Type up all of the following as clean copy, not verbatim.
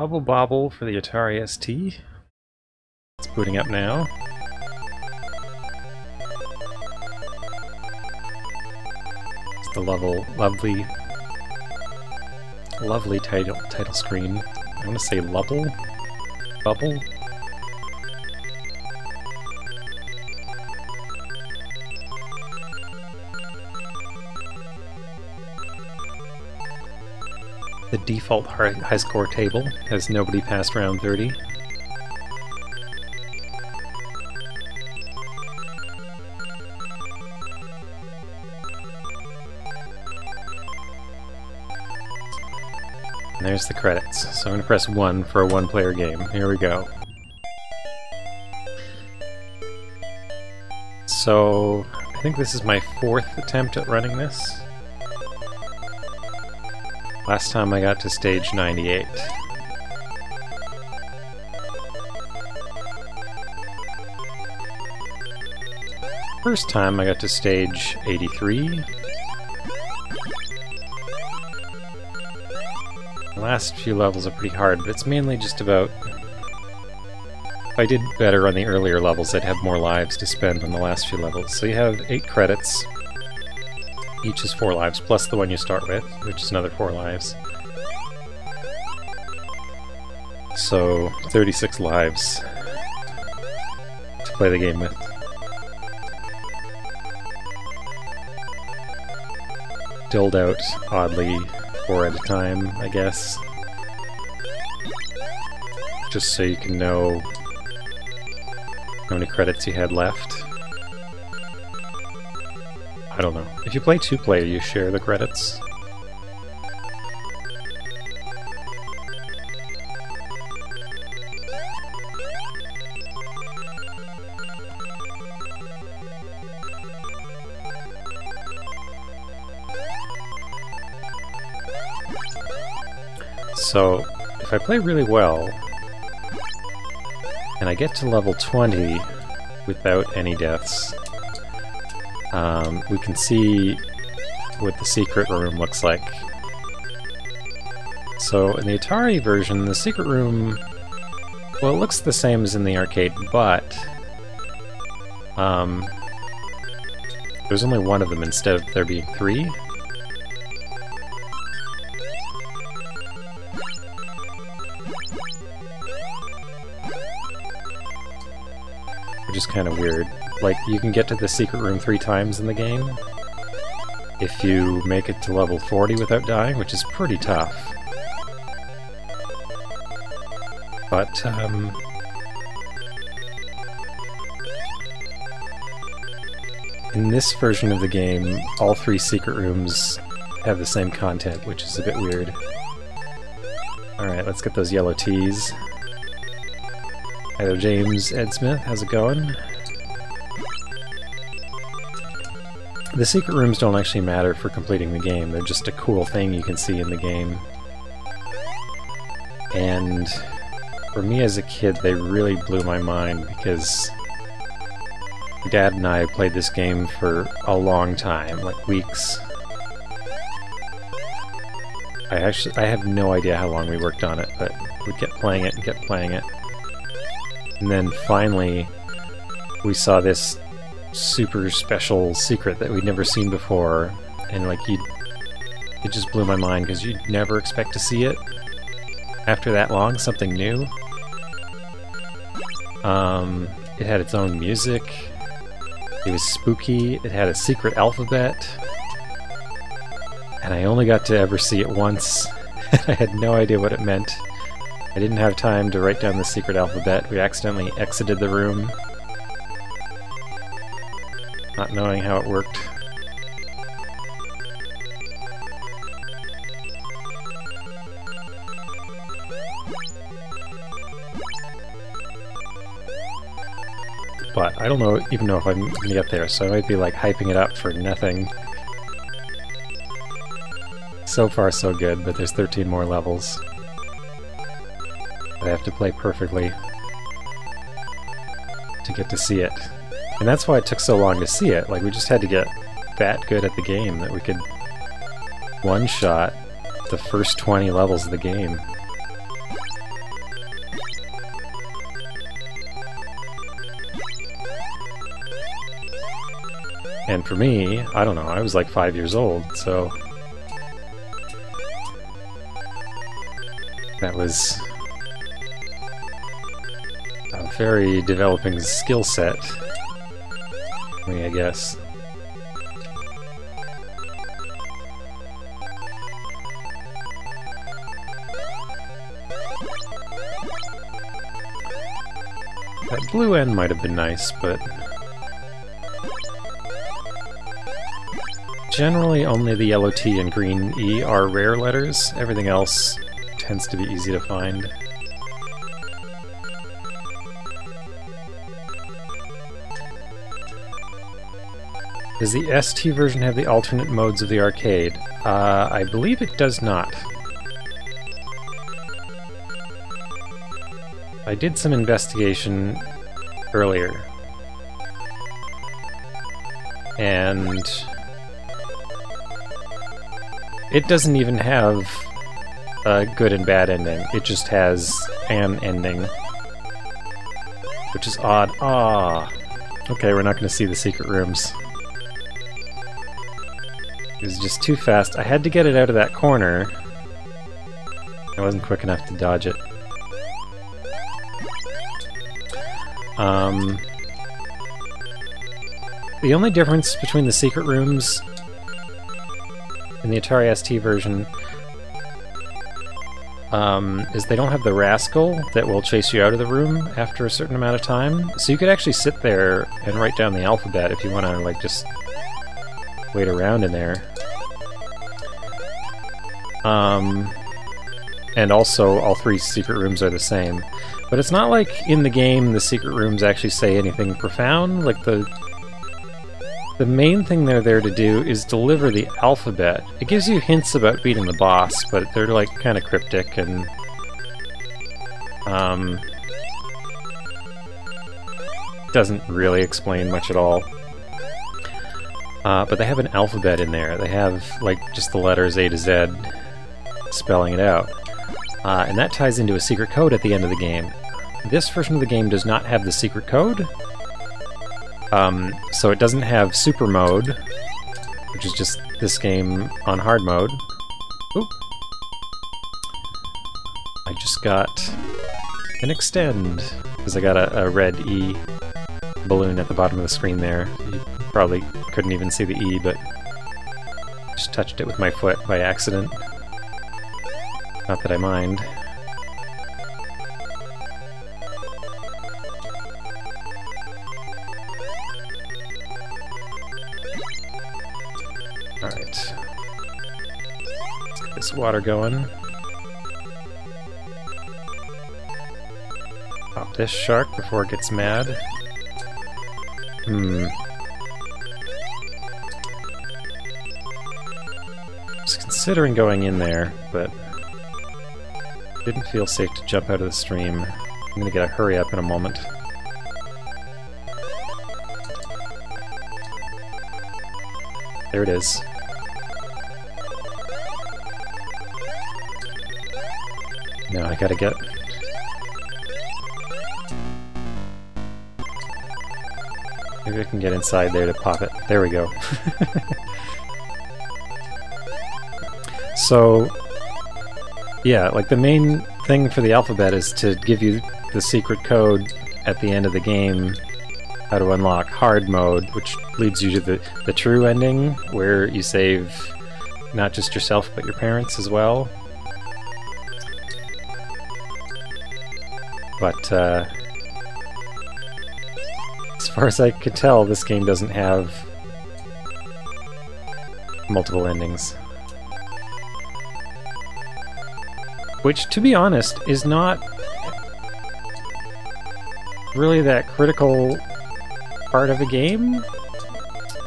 Bubble Bobble for the Atari ST. It's booting up now. It's the lovely title screen. I want to say Lubble? Bubble? The default high score table has nobody past round 30. And there's the credits. So I'm going to press 1 for a one-player game. Here we go. So I think this is my 4th attempt at running this. Last time I got to stage 98. First time I got to stage 83. The last few levels are pretty hard, but it's mainly just about... If I did better on the earlier levels, I'd have more lives to spend on the last few levels. So you have 8 credits. Each is 4 lives, plus the one you start with, which is another 4 lives. So, 36 lives to play the game with. Doled out, oddly, 4 at a time, I guess. Just so you can know how many credits you had left. I don't know. If you play 2-player, you share the credits. So, if I play really well, and I get to level 20 without any deaths, we can see what the secret room looks like. So in the Atari version, the secret room, well, it looks the same as in the arcade, but there's only one of them instead of there being 3. Which is kind of weird. Like, you can get to the secret room 3 times in the game if you make it to level 40 without dying, which is pretty tough. But, in this version of the game, all 3 secret rooms have the same content, which is a bit weird. Alright, let's get those yellow tees. Hello, James Ed Smith, how's it going? The secret rooms don't actually matter for completing the game, they're just a cool thing you can see in the game. And for me as a kid, they really blew my mind because Dad and I played this game for a long time, like weeks. I have no idea how long we worked on it, but we kept playing it and kept playing it. And then finally, we saw this super special secret that we'd never seen before, and like it just blew my mind because you'd never expect to see it after that long, something new. It had its own music, it was spooky, it had a secret alphabet, and I only got to ever see it once. I had no idea what it meant. I didn't have time to write down the secret alphabet. We accidentally exited the room, not knowing how it worked. But I don't know, even know if I'm going to get there, so I might be like hyping it up for nothing. So far so good, but there's 13 more levels that I have to play perfectly to get to see it. And that's why it took so long to see it. Like, we just had to get that good at the game that we could one-shot the first 20 levels of the game. And for me, I don't know, I was like 5 years old, so... that was a very developing skill set for me, I guess. That blue end might have been nice, but... generally only the yellow T and green E are rare letters. Everything else tends to be easy to find. Does the ST version have the alternate modes of the arcade? I believe it does not. I did some investigation earlier, and it doesn't even have a good and bad ending. It just has an ending, which is odd. Ah, okay, we're not going to see the secret rooms. It was just too fast. I had to get it out of that corner. I wasn't quick enough to dodge it. The only difference between the secret rooms in the Atari ST version is they don't have the rascal that will chase you out of the room after a certain amount of time. So you could actually sit there and write down the alphabet if you want to, like, just wait around in there. And also, all three secret rooms are the same. But it's not like in the game the secret rooms actually say anything profound. Like, the main thing they're there to do is deliver the alphabet. It gives you hints about beating the boss, but they're, like, kind of cryptic and... doesn't really explain much at all. But they have an alphabet in there. They have, like, just the letters A to Z spelling it out. And that ties into a secret code at the end of the game. This version of the game does not have the secret code, so it doesn't have super mode, which is just this game on hard mode. Oop! I just got an extend, because I got a red E balloon at the bottom of the screen there. You probably couldn't even see the E, but just touched it with my foot by accident. Not that I mind. Alright. Let's get this water going. Pop this shark before it gets mad. I was considering going in there, but... didn't feel safe to jump out of the stream. I'm gonna get a hurry up in a moment. There it is. Now I gotta get... maybe I can get inside there to pop it. There we go. So... yeah, like, the main thing for the alphabet is to give you the secret code at the end of the game, how to unlock hard mode, which leads you to the true ending, where you save not just yourself, but your parents as well. But, as far as I could tell, this game doesn't have multiple endings. Which, to be honest, is not really that critical part of the game,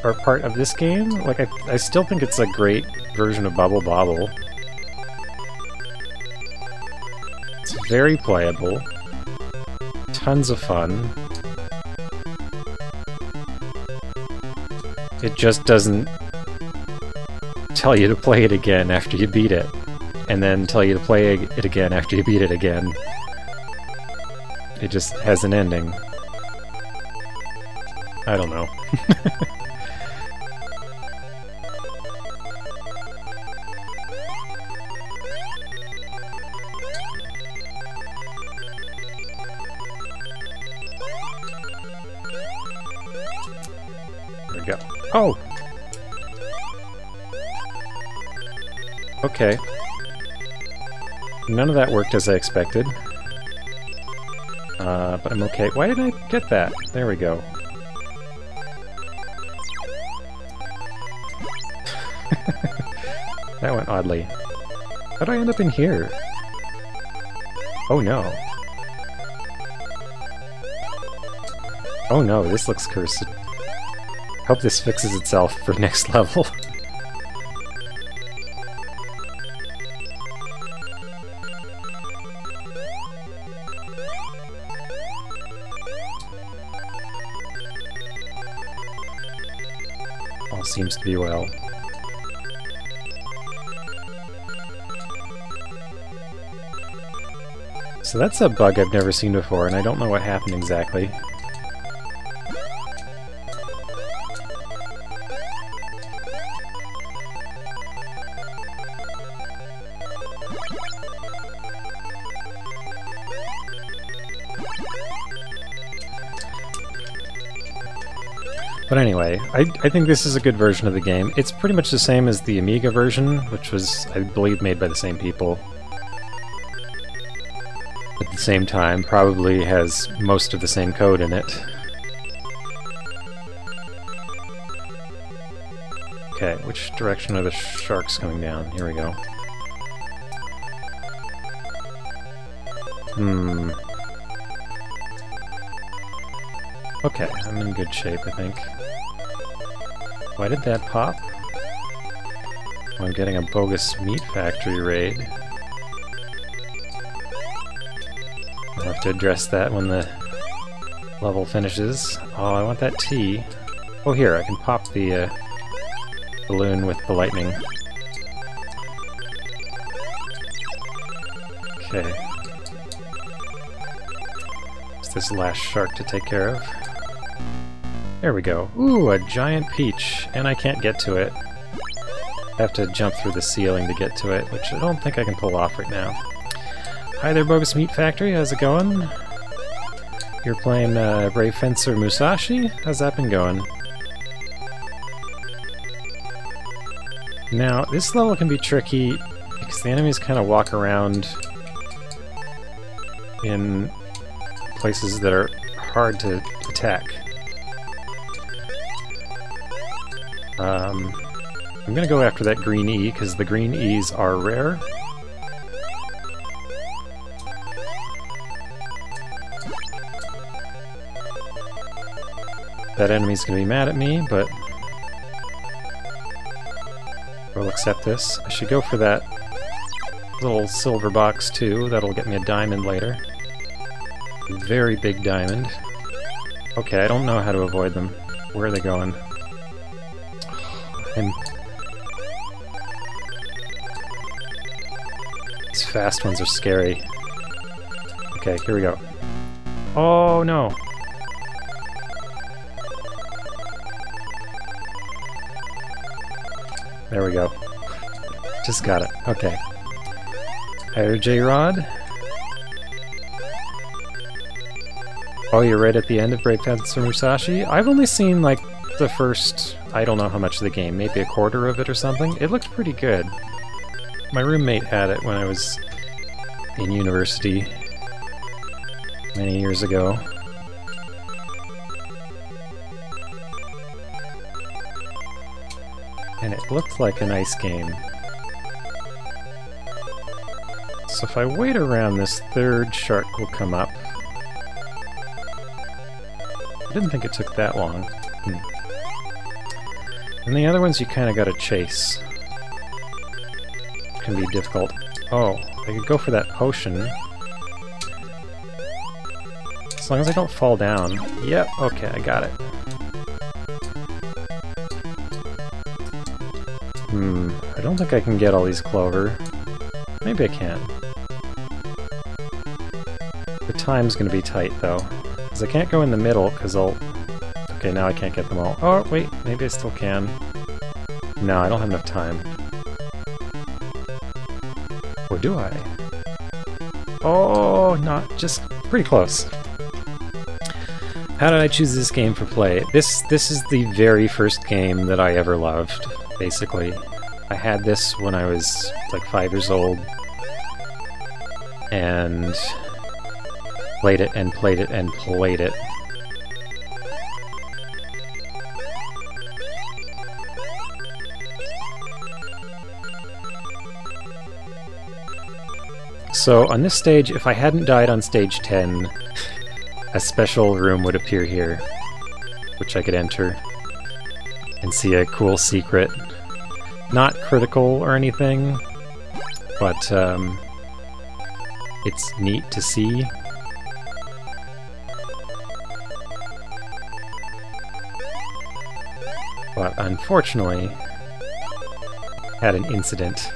or part of this game. Like, I still think it's a great version of Bubble Bobble. It's very playable, tons of fun. It just doesn't tell you to play it again after you beat it. And then tell you to play it again after you beat it again. It just has an ending. I don't know. we go. Oh! Okay. None of that worked as I expected. But I'm okay. Why did I get that? There we go. That went oddly. How'd I end up in here? Oh no. Oh no, this looks cursed. Hope this fixes itself for next level. All seems to be well. So that's a bug I've never seen before, and I don't know what happened exactly. But anyway, I think this is a good version of the game. It's pretty much the same as the Amiga version, which was, I believe, made by the same people. At the same time, probably has most of the same code in it. Okay, which direction are the sharks coming down? Here we go. Hmm. Okay, I'm in good shape, I think. Why did that pop? Oh, I'm getting a Bogus Meat Factory raid. I'll have to address that when the level finishes. Oh, I want that tea. Oh, here, I can pop the balloon with the lightning. Okay. It's this last shark to take care of. There we go. Ooh, a giant peach, and I can't get to it. I have to jump through the ceiling to get to it, which I don't think I can pull off right now. Hi there, Bogus Meat Factory, how's it going? You're playing Brave Fencer Musashi? How's that been going? Now, this level can be tricky because the enemies kind of walk around in places that are hard to attack. I'm gonna go after that green E, because the green E's are rare. That enemy's gonna be mad at me, but we'll accept this. I should go for that little silver box too, that'll get me a diamond later. A very big diamond. Okay, I don't know how to avoid them. Where are they going? These fast ones are scary. Okay, here we go. Oh no! There we go. Just got it. Okay. Higher J-Rod. Oh, you're right at the end of Brave Fencer Musashi? I've only seen, like, the first, I don't know how much of the game, maybe a quarter of it or something. It looked pretty good. My roommate had it when I was in university many years ago. And it looked like a nice game. So if I wait around, this third shark will come up. I didn't think it took that long. Hmm. And the other ones you kind of got to chase. It can be difficult. Oh, I could go for that potion. As long as I don't fall down. Yep, okay, I got it. Hmm, I don't think I can get all these clover. Maybe I can. The time's gonna be tight, though. Because I can't go in the middle, because I'll... Okay, now I can't get them all. Oh, wait, maybe I still can. No, I don't have enough time. Or do I? Oh, not just pretty close. How did I choose this game for play? This is the very first game that I ever loved, basically. I had this when I was like 5 years old, and played it and played it and played it. So on this stage, if I hadn't died on stage 10, a special room would appear here, which I could enter and see a cool secret. Not critical or anything, but it's neat to see. But unfortunately, I had an incident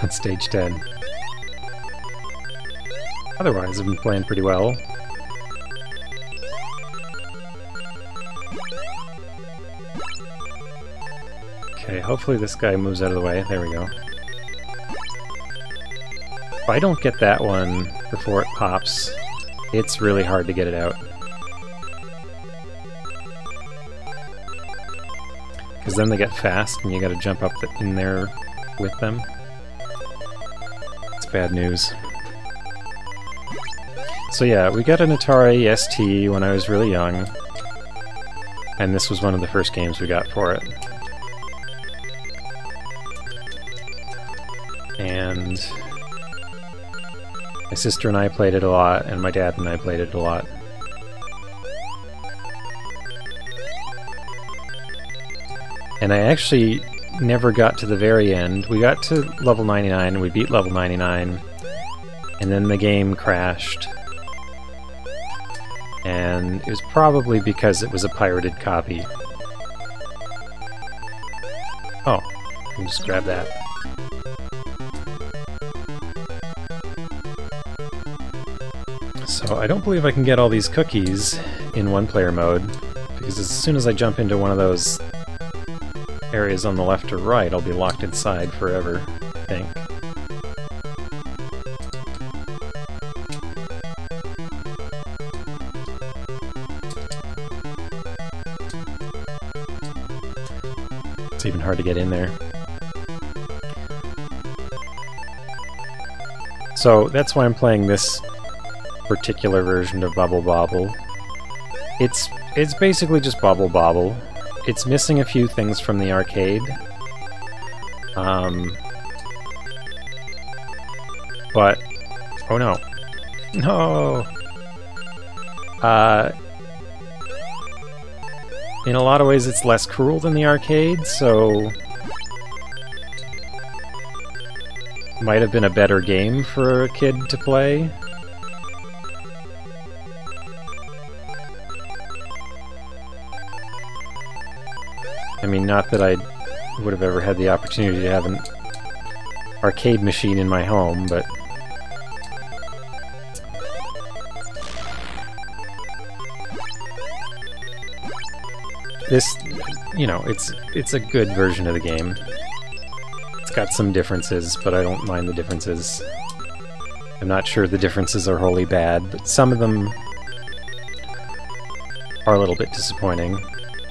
on stage 10. Otherwise, I've been playing pretty well. Okay, hopefully this guy moves out of the way. There we go. If I don't get that one before it pops, it's really hard to get it out. Because then they get fast and you gotta jump up in there with them. It's bad news. So yeah, we got an Atari ST when I was really young, and this was one of the first games we got for it. And my sister and I played it a lot, and my dad and I played it a lot. And I actually never got to the very end. We got to level 99, we beat level 99, and then the game crashed. And it was probably because it was a pirated copy. Oh, I can just grab that. So I don't believe I can get all these cookies in one-player mode, because as soon as I jump into one of those areas on the left or right, I'll be locked inside forever, I think. Even hard to get in there. So that's why I'm playing this particular version of Bubble Bobble. It's basically just Bubble Bobble. It's missing a few things from the arcade. But oh no. No. In a lot of ways, it's less cruel than the arcade, so might have been a better game for a kid to play. I mean, not that I would have ever had the opportunity to have an arcade machine in my home, but... this, you know, it's a good version of the game. It's got some differences, but I don't mind the differences. I'm not sure the differences are wholly bad, but some of them are a little bit disappointing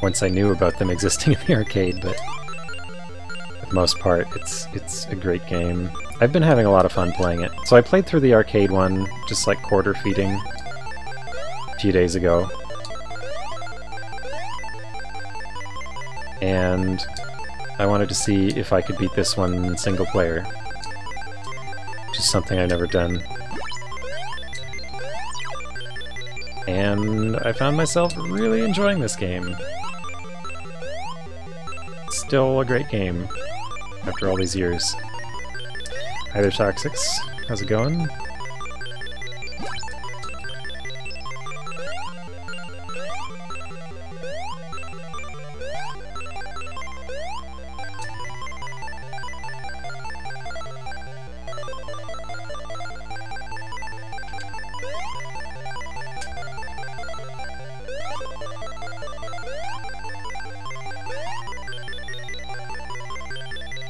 once I knew about them existing in the arcade, but for the most part, it's a great game. I've been having a lot of fun playing it. So I played through the arcade one, just like quarter feeding, a few days ago. And I wanted to see if I could beat this one in single player, which is something I've never done. And I found myself really enjoying this game. Still a great game after all these years. Hi there, Toxics. How's it going?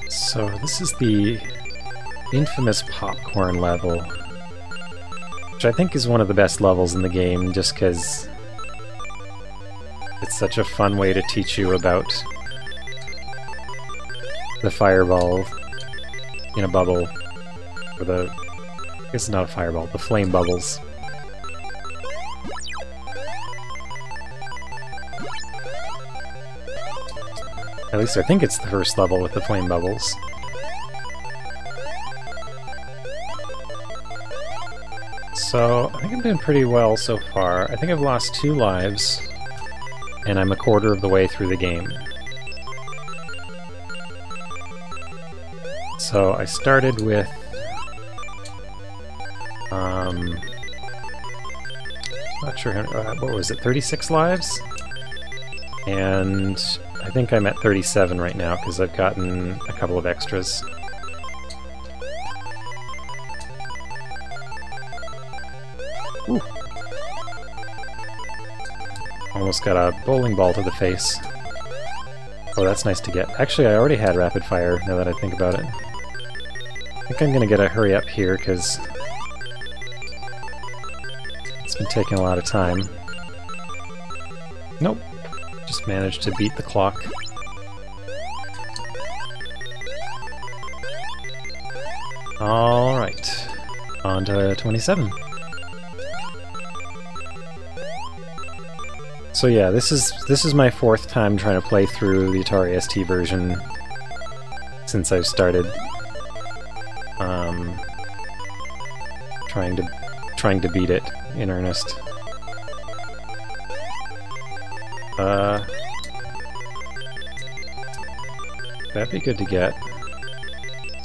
So this is the infamous popcorn level, which I think is one of the best levels in the game, just because It's such a fun way to teach you about the fireball in a bubble. Or the... it's not a fireball, the flame bubbles. At least I think it's the first level with the flame bubbles. So, I think I'm doing pretty well so far. I think I've lost 2 lives, and I'm a quarter of the way through the game. So, I started with... not sure, what was it, 36 lives? And I think I'm at 37 right now, because I've gotten a couple of extras. Ooh. Almost got a bowling ball to the face. Oh, that's nice to get. Actually, I already had rapid fire, now that I think about it. I think I'm gonna get a hurry up here, because it's been taking a lot of time. Nope. Just managed to beat the clock. Alright. On to 27. So yeah, this is my 4th time trying to play through the Atari ST version since I've started trying to beat it in earnest. That'd be good to get.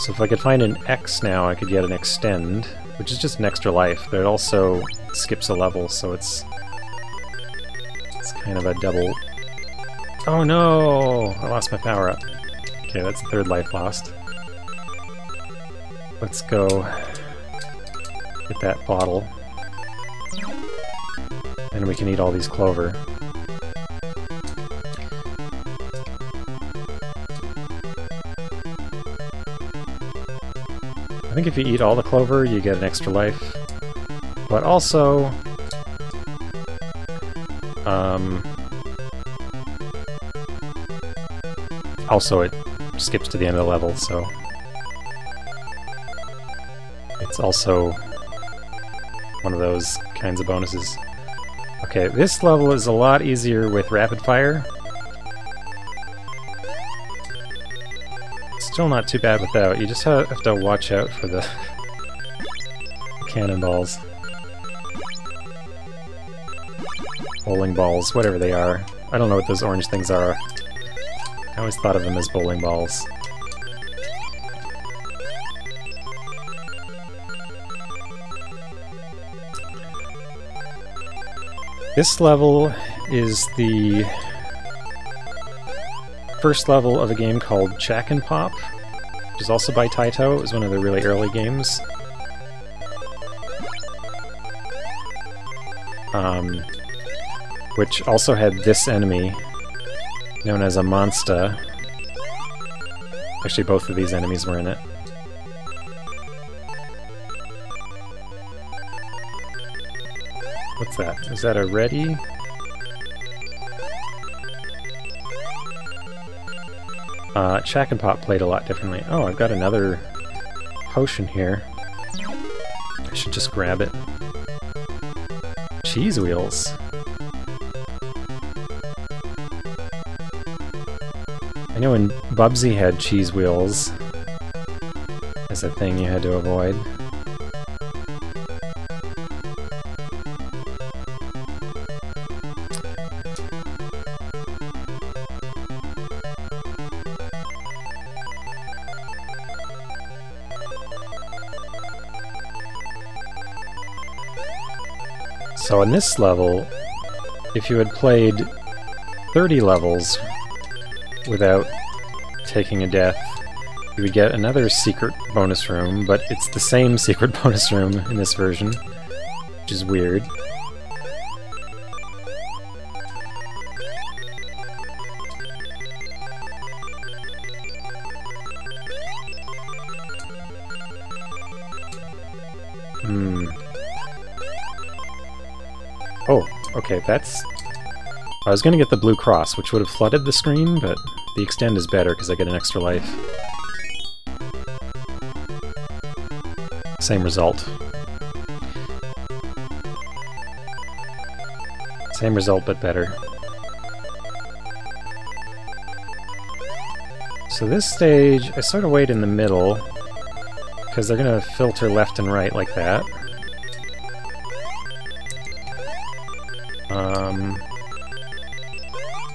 So if I could find an X now, I could get an Extend, which is just an extra life, but it also skips a level, so it's kind of a double... Oh no! I lost my power-up. Okay, that's the 3rd life lost. Let's go get that bottle. And we can eat all these clover. I think if you eat all the clover, you get an extra life. But also... also, it skips to the end of the level, so... it's also one of those kinds of bonuses. Okay, this level is a lot easier with rapid fire. Still not too bad without. You just have to watch out for the cannonballs. Bowling balls, whatever they are. I don't know what those orange things are. I always thought of them as bowling balls. This level is the first level of a game called Chack'n Pop, which is also by Taito. It was one of the really early games. Which also had this enemy, known as a monster. Actually, both of these enemies were in it. What's that? Is that a ready? Chack'n Pop played a lot differently. Oh, I've got another potion here. I should just grab it. Cheese wheels. I know when Bubsy had cheese wheels as a thing you had to avoid. So on this level, if you had played 30 levels without taking a death, you would get another secret bonus room, but it's the same secret bonus room in this version, which is weird. Oh, okay, that's... I was going to get the blue cross, which would have flooded the screen, but the extend is better because I get an extra life. Same result. Same result, but better. So this stage, I sort of wait in the middle, because they're going to filter left and right like that.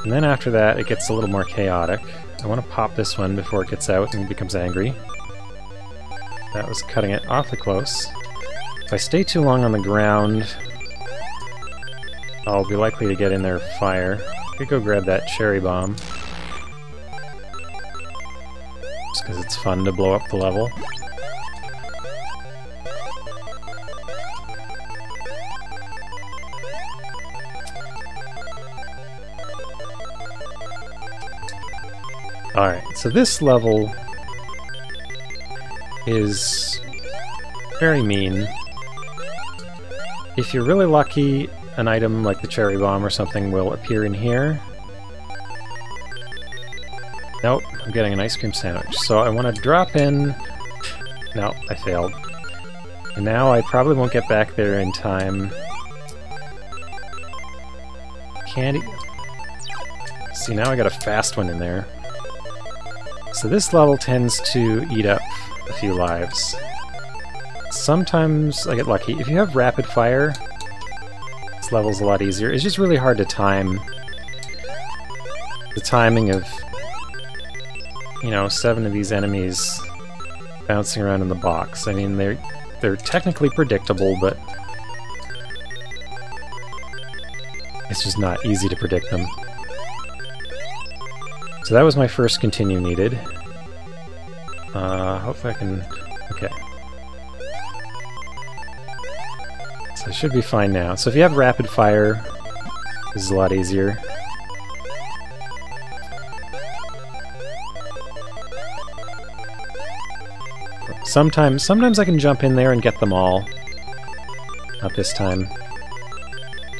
And then after that, it gets a little more chaotic. I want to pop this one before it gets out and becomes angry. That was cutting it awfully close. If I stay too long on the ground, I'll be likely to get in their fire. I could go grab that cherry bomb, just because it's fun to blow up the level. Alright, so this level is very mean. If you're really lucky, an item like the cherry bomb or something will appear in here. Nope, I'm getting an ice cream sandwich. So I want to drop in... No, I failed. And now I probably won't get back there in time. Candy... See, now I got a fast one in there. So this level tends to eat up a few lives. Sometimes I get lucky. If you have rapid fire, this level's a lot easier. It's just really hard to time the timing of, you know, 7 of these enemies bouncing around in the box. I mean, they're technically predictable, but it's just not easy to predict them. So that was my first continue needed. Hopefully I can... Okay. So I should be fine now. So if you have rapid fire, this is a lot easier. Sometimes I can jump in there and get them all. Not this time.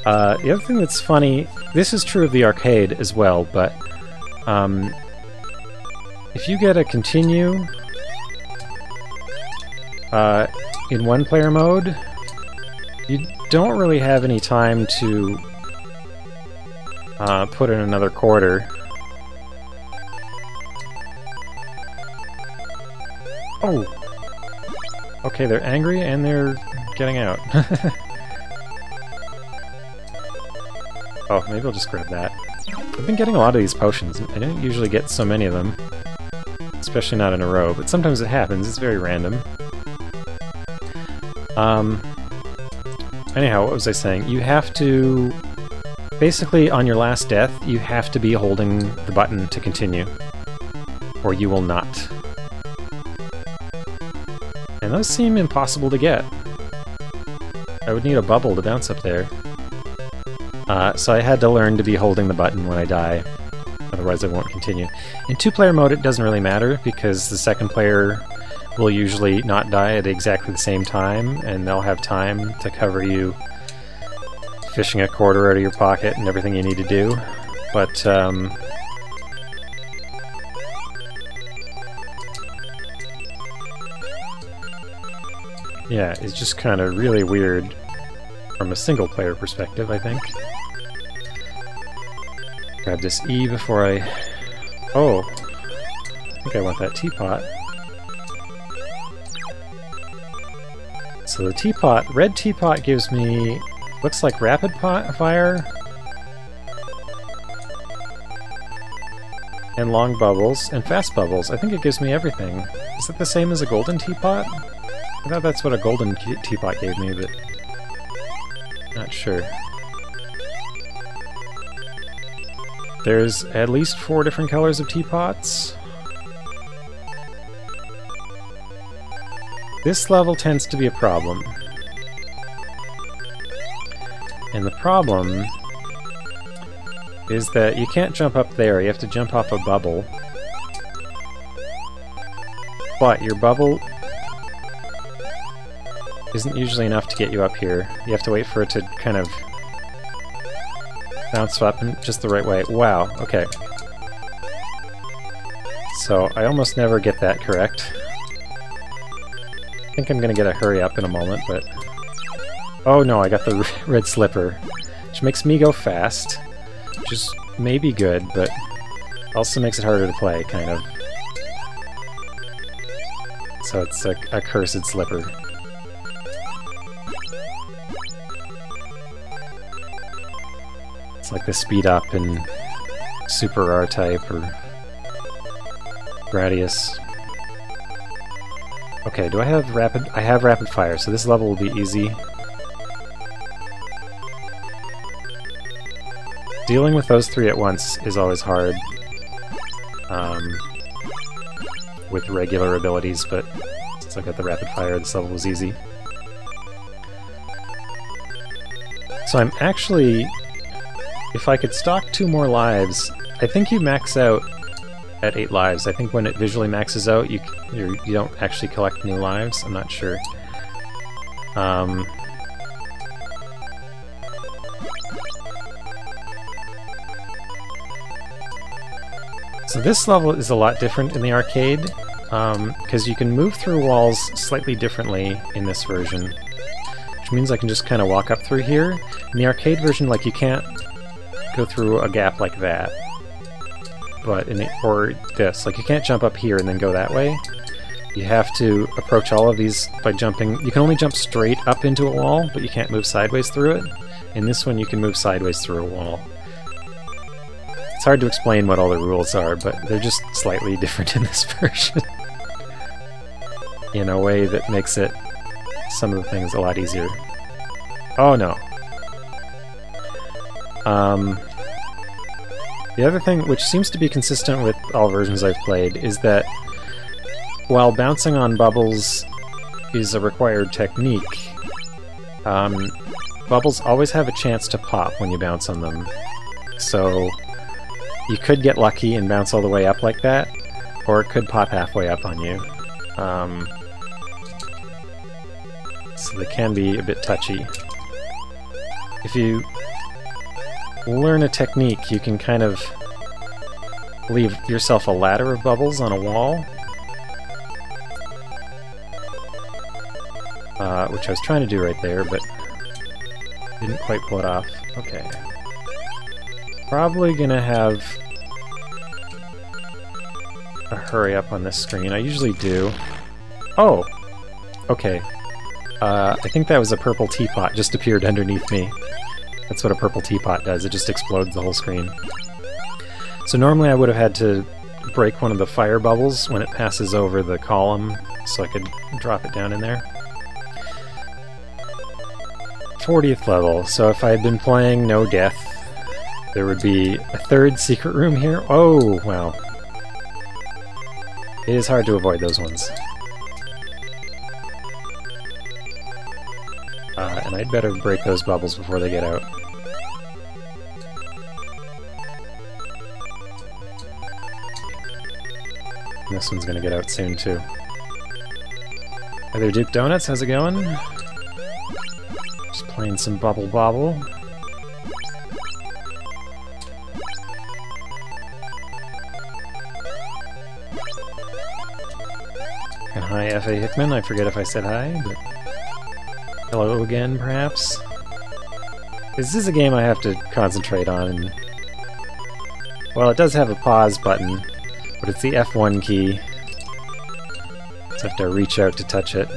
The other thing that's funny, this is true of the arcade as well, but... if you get a continue in one-player mode, you don't really have any time to put in another quarter. Oh! Okay, they're angry and they're getting out. Oh, maybe I'll just grab that. I've been getting a lot of these potions. I don't usually get so many of them. Especially not in a row, but sometimes it happens. It's very random. Anyhow, what was I saying? You have to... Basically, on your last death, you have to be holding the button to continue. Or you will not. And those seem impossible to get. I would need a bubble to bounce up there. So I had to learn to be holding the button when I die, otherwise I won't continue. In two-player mode it doesn't really matter, because the second player will usually not die at exactly the same time, and they'll have time to cover you fishing a quarter out of your pocket and everything you need to do. But, yeah, it's just kind of really weird from a single-player perspective, I think. Grab this E before I... Oh! I think I want that teapot. So the teapot... Red teapot gives me... Looks like rapid fire... and long bubbles, and fast bubbles. I think it gives me everything. Is that the same as a golden teapot? I thought that's what a golden teapot gave me, but... Not sure. There's at least 4 different colors of teapots. This level tends to be a problem. And the problem is that you can't jump up there, you have to jump off a bubble. But your bubble isn't usually enough to get you up here. You have to wait for it to kind of Now it's swapping just the right way. Wow, okay. So I almost never get that correct. I think I'm gonna get a hurry up in a moment, but... Oh no, I got the red slipper, which makes me go fast, which is maybe good, but also makes it harder to play, kind of. So it's a cursed slipper. It's like the speed up in Super R-Type or Gradius. Okay, do I have rapid... I have rapid fire, so this level will be easy. Dealing with those three at once is always hard with regular abilities, but since I got the rapid fire, this level was easy. So I'm actually... If I could stock 2 more lives, I think you max out at 8 lives. I think when it visually maxes out, you don't actually collect new lives. I'm not sure. So this level is a lot different in the arcade, because you can move through walls slightly differently in this version, which means I can just kind of walk up through here. In the arcade version, like, you can't go through a gap like that. But in the, or this, like, you can't jump up here and then go that way. You have to approach all of these by jumping. You can only jump straight up into a wall, but you can't move sideways through it. In this one, you can move sideways through a wall. It's hard to explain what all the rules are, but they're just slightly different in this version. In a way that makes it, some of the things, a lot easier. Oh no. The other thing, which seems to be consistent with all versions I've played, is that while bouncing on bubbles is a required technique, bubbles always have a chance to pop when you bounce on them. So you could get lucky and bounce all the way up like that, or it could pop halfway up on you. So they can be a bit touchy. If you learn a technique, you can kind of leave yourself a ladder of bubbles on a wall, which I was trying to do right there, but didn't quite pull it off. Okay. Probably gonna have a hurry up on this screen. I usually do. Oh! Okay. I think that was a purple teapot just appeared underneath me. That's what a purple teapot does, it just explodes the whole screen. So normally I would have had to break one of the fire bubbles when it passes over the column, so I could drop it down in there. 40th level, so if I had been playing No Death, there would be a third secret room here. Oh, wow. It is hard to avoid those ones. And I'd better break those bubbles before they get out. And this one's gonna get out soon, too. Hi there, Duke Donuts. How's it going? Just playing some Bubble Bobble. And hi, F.A. Hickman. I forget if I said hi, but... Hello again, perhaps? This is a game I have to concentrate on. Well, it does have a pause button, but it's the F1 key. So I have to reach out to touch it.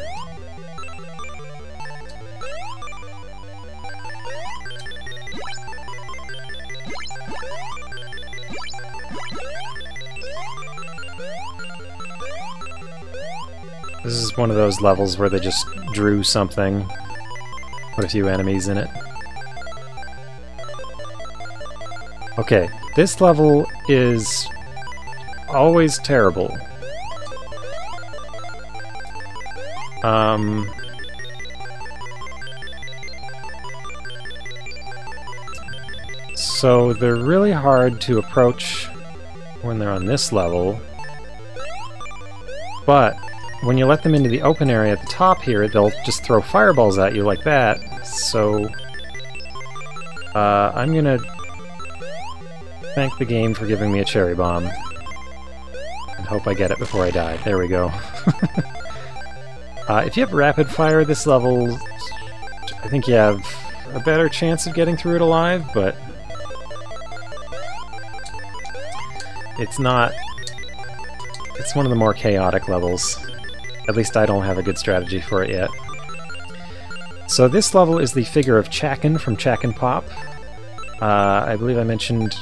This is one of those levels where they just drew something. Put a few enemies in it. Okay, this level is always terrible. So they're really hard to approach when they're on this level, but when you let them into the open area at the top here, they'll just throw fireballs at you like that, so... I'm gonna thank the game for giving me a cherry bomb. And hope I get it before I die. There we go. If you have rapid fire this level, I think you have a better chance of getting through it alive, but it's not... It's one of the more chaotic levels. At least I don't have a good strategy for it yet. So this level is the figure of Chack'n from Chack'n Pop. I believe I mentioned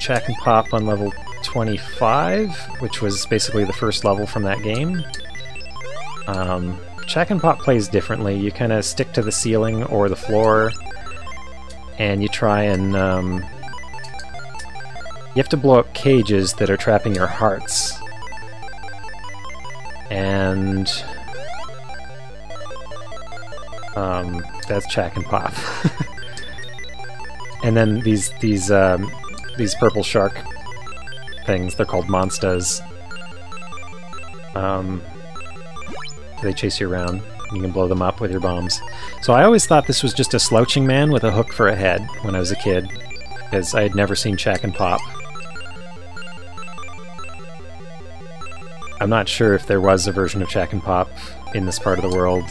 Chack'n Pop on level 25, which was basically the first level from that game. Chack'n Pop plays differently. You kind of stick to the ceiling or the floor, and you try and... you have to blow up cages that are trapping your hearts. And... that's Chack'n Pop. And then these purple shark things, they're called monsters. They chase you around. You can blow them up with your bombs. So I always thought this was just a slouching man with a hook for a head when I was a kid, because I had never seen Chack'n Pop. I'm not sure if there was a version of Chack'n Pop in this part of the world.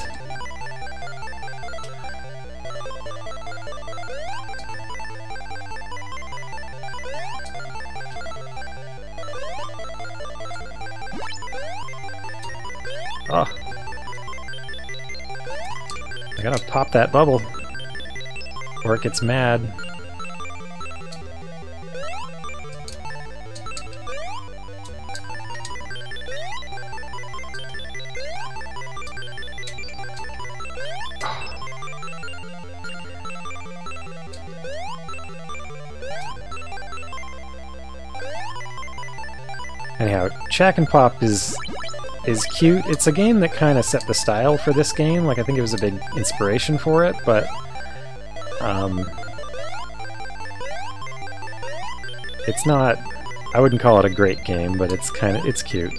Oh. I gotta pop that bubble, or it gets mad. Anyhow, Chack'n Pop is cute. It's a game that kind of set the style for this game. Like, I think it was a big inspiration for it, but it's not... I wouldn't call it a great game, but it's kind of... it's cute.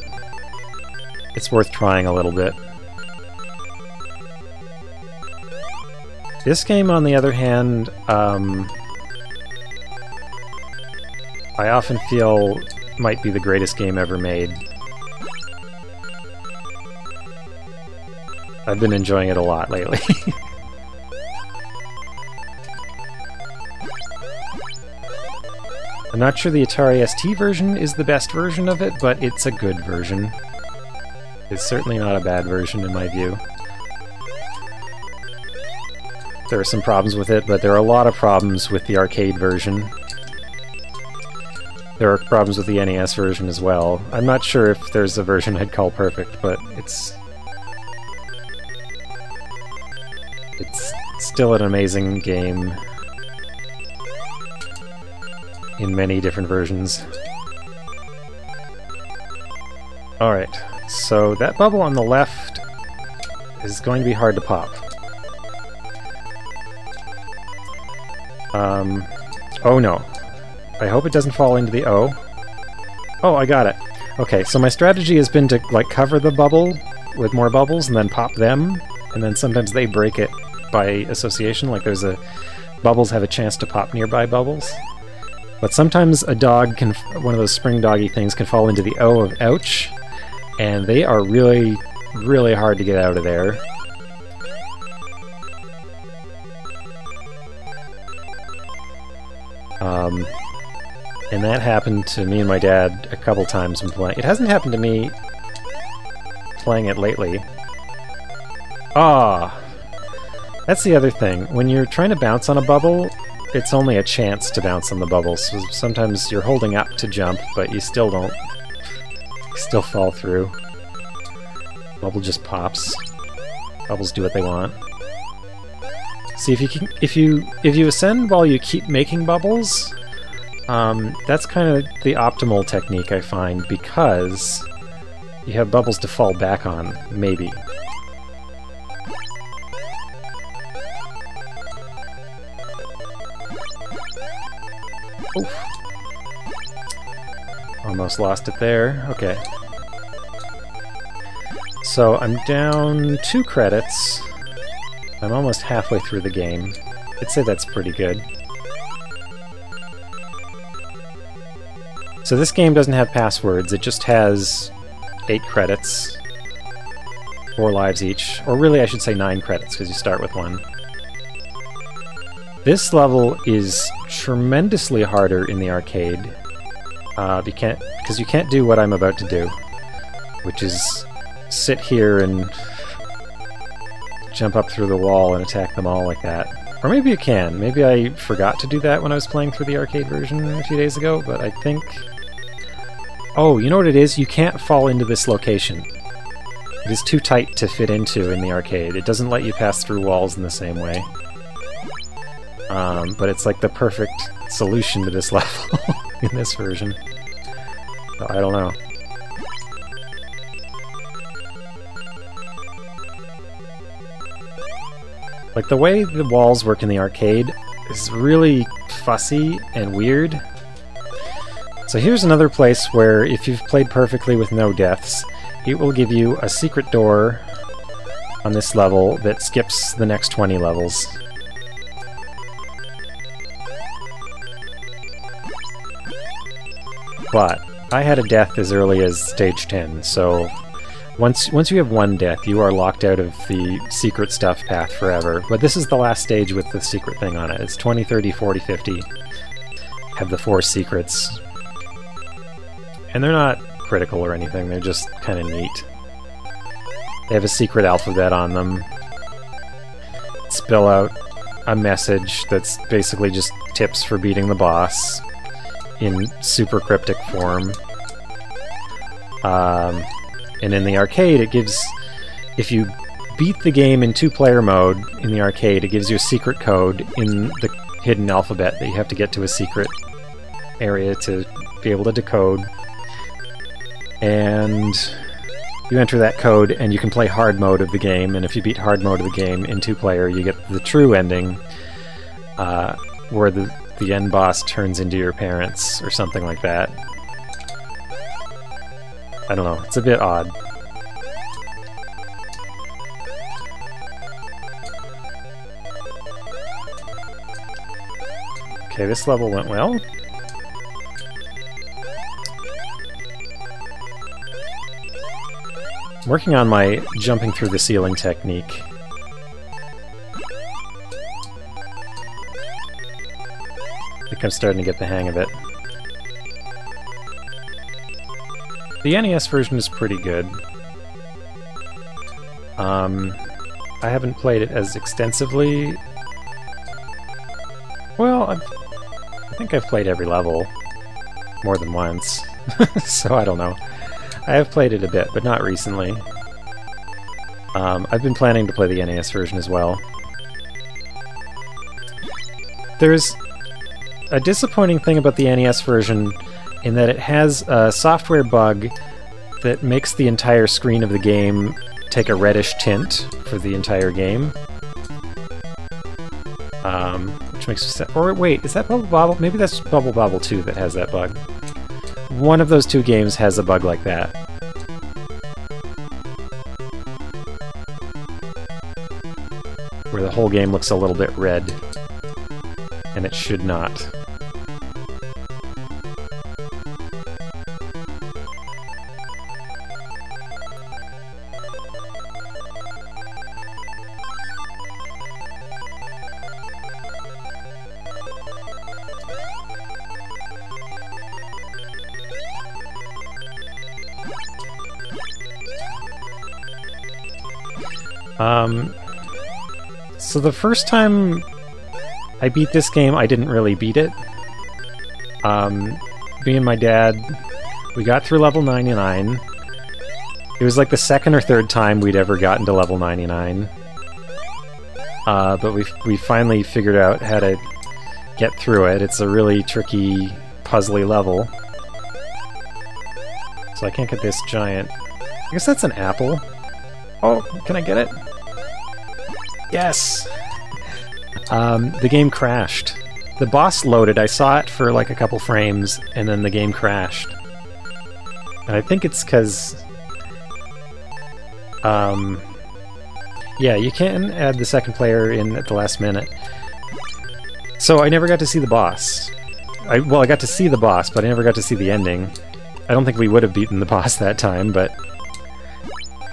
It's worth trying a little bit. This game, on the other hand, I often feel might be the greatest game ever made. I've been enjoying it a lot lately. I'm not sure the Atari ST version is the best version of it, but it's a good version. It's certainly not a bad version in my view. There are some problems with it, but there are a lot of problems with the arcade version. There are problems with the NES version as well. I'm not sure if there's a version I'd call perfect, but it's... it's still an amazing game in many different versions. Alright, so that bubble on the left is going to be hard to pop. Oh no. I hope it doesn't fall into the O. Oh, I got it. Okay, so my strategy has been to, like, cover the bubble with more bubbles and then pop them, and then sometimes they break it by association, like there's a... bubbles have a chance to pop nearby bubbles. But sometimes a dog can... one of those spring doggy things can fall into the O of ouch, and they are really, really hard to get out of there. And that happened to me and my dad a couple times when playing. It hasn't happened to me playing it lately. Ah! That's the other thing. When you're trying to bounce on a bubble, it's only a chance to bounce on the bubble, so sometimes you're holding up to jump, but you still don't... you still fall through. Bubble just pops. Bubbles do what they want. See, if you can, if you ascend while you keep making bubbles, that's kind of the optimal technique, I find, because you have bubbles to fall back on, maybe. Oof. Almost lost it there. Okay. So I'm down 2 credits. I'm almost halfway through the game. I'd say that's pretty good. So this game doesn't have passwords, it just has 8 credits, 4 lives each, or really I should say 9 credits because you start with 1. This level is tremendously harder in the arcade because you can't do what I'm about to do, which is sit here and jump up through the wall and attack them all like that. Or maybe you can. Maybe I forgot to do that when I was playing through the arcade version a few days ago, but I think... Oh, you know what it is? You can't fall into this location. It is too tight to fit into in the arcade. It doesn't let you pass through walls in the same way. But it's like the perfect solution to this level in this version. So I don't know. Like, the way the walls work in the arcade is really fussy and weird. So here's another place where, if you've played perfectly with no deaths, it will give you a secret door on this level that skips the next 20 levels. But I had a death as early as stage 10, so... Once you have one death, you are locked out of the secret stuff path forever. But this is the last stage with the secret thing on it. It's 20, 30, 40, 50. Have the 4 secrets. And they're not critical or anything, they're just kind of neat. They have a secret alphabet on them. Spell out a message that's basically just tips for beating the boss in super cryptic form. And in the arcade, it gives... If you beat the game in 2-player mode in the arcade, it gives you a secret code in the hidden alphabet that you have to get to a secret area to be able to decode. And you enter that code, and you can play hard mode of the game, and if you beat hard mode of the game in 2-player, you get the true ending, where the end boss turns into your parents, or something like that. I don't know, it's a bit odd. Okay, this level went well. I'm working on my jumping through the ceiling technique. I think I'm starting to get the hang of it. The NES version is pretty good. I haven't played it as extensively. Well, I think I've played every level more than once, so I don't know. I have played it a bit, but not recently. I've been planning to play the NES version as well. There's a disappointing thing about the NES version in that it has a software bug that makes the entire screen of the game take a reddish tint for the entire game. Which makes me... Or wait, is that Bubble Bobble? Maybe that's Bubble Bobble 2 that has that bug. One of those two games has a bug like that. Where the whole game looks a little bit red. And it should not. So the first time I beat this game, I didn't really beat it. Me and my dad, we got through level 99. It was like the second or third time we'd ever gotten to level 99. But we finally figured out how to get through it. It's a really tricky, puzzly level. So I can't get this giant... I guess that's an apple. Oh, can I get it? Yes! The game crashed. The boss loaded. I saw it for like a couple frames, and then the game crashed. And I think it's because... yeah, you can add the second player in at the last minute. So I never got to see the boss. Well, I got to see the boss, but I never got to see the ending. I don't think we would have beaten the boss that time, but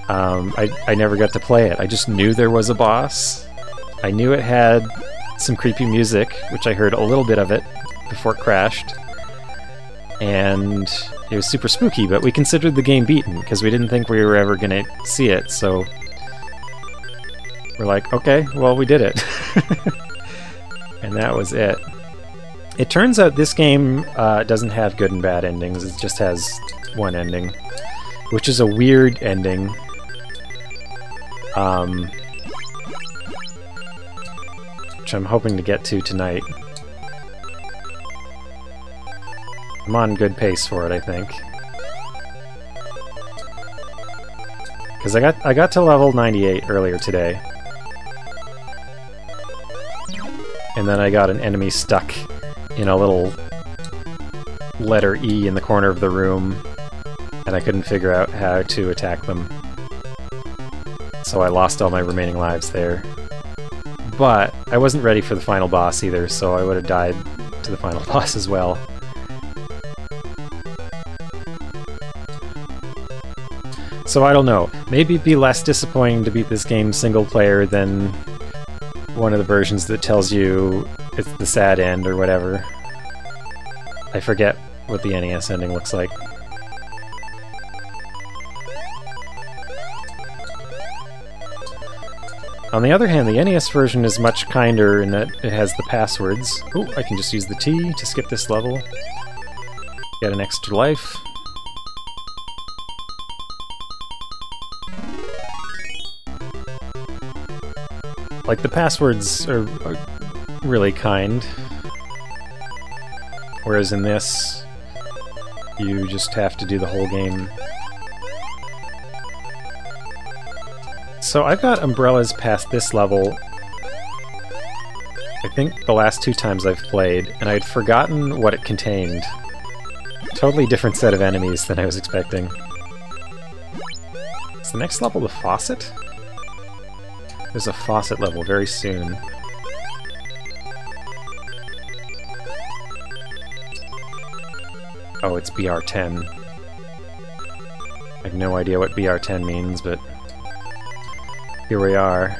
I never got to play it. I just knew there was a boss. I knew it had some creepy music, which I heard a little bit of it before it crashed. And it was super spooky, but we considered the game beaten, because we didn't think we were ever going to see it, so we're like, okay, well, we did it. And that was it. It turns out this game doesn't have good and bad endings, it just has one ending, which is a weird ending. Which I'm hoping to get to tonight. I'm on good pace for it, I think. Because I got to level 98 earlier today. And then I got an enemy stuck in a little letter E in the corner of the room, and I couldn't figure out how to attack them. So I lost all my remaining lives there. But I wasn't ready for the final boss either, so I would have died to the final boss as well. So I don't know, maybe it'd be less disappointing to beat this game single player than one of the versions that tells you it's the sad end or whatever. I forget what the NES ending looks like. On the other hand, the NES version is much kinder in that it has the passwords. Oh, I can just use the T to skip this level. Get an extra life. Like, the passwords are really kind, whereas in this, you just have to do the whole game. So I've got umbrellas past this level, I think the last two times I've played, and I'd forgotten what it contained. Totally different set of enemies than I was expecting. Is the next level the faucet? There's a faucet level very soon. Oh, it's BR10. I have no idea what BR10 means, but here we are.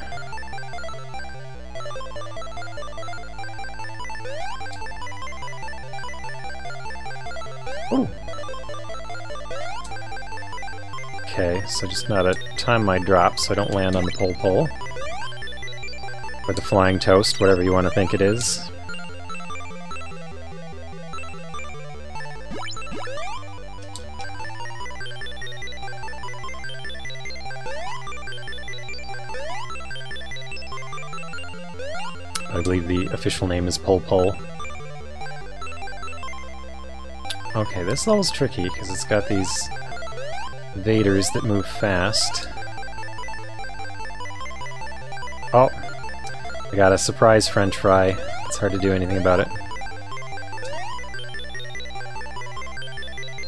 Oh. Okay, so just gotta time my drop so I don't land on the pole. Or the flying toast, whatever you want to think it is. I believe the official name is Pole Pole. Okay, this level's tricky because it's got these invaders that move fast. Oh! I got a surprise french fry. It's hard to do anything about it.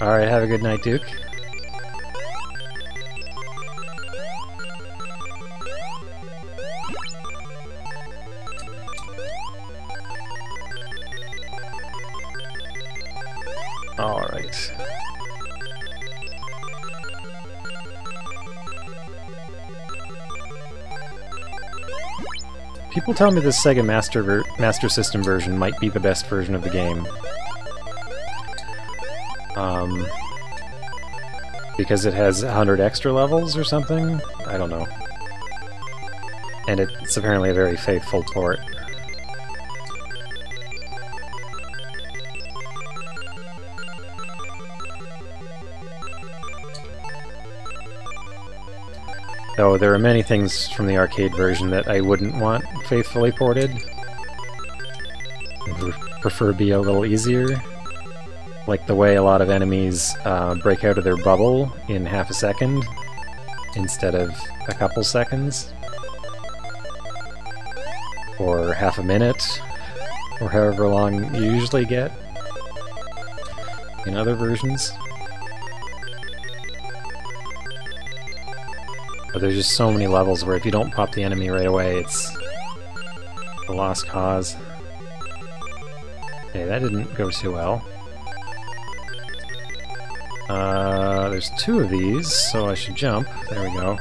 Alright, have a good night, Duke. Alright. People tell me this Sega Master System version might be the best version of the game. Because it has 100 extra levels or something? I don't know. And it's apparently a very faithful port. Though there are many things from the arcade version that I wouldn't want faithfully ported. I prefer be a little easier. Like the way a lot of enemies break out of their bubble in half a second instead of a couple seconds. Or half a minute. Or however long you usually get in other versions. But there's just so many levels where if you don't pop the enemy right away, it's a lost cause. Okay, that didn't go so well. There's two of these, so I should jump. There we go.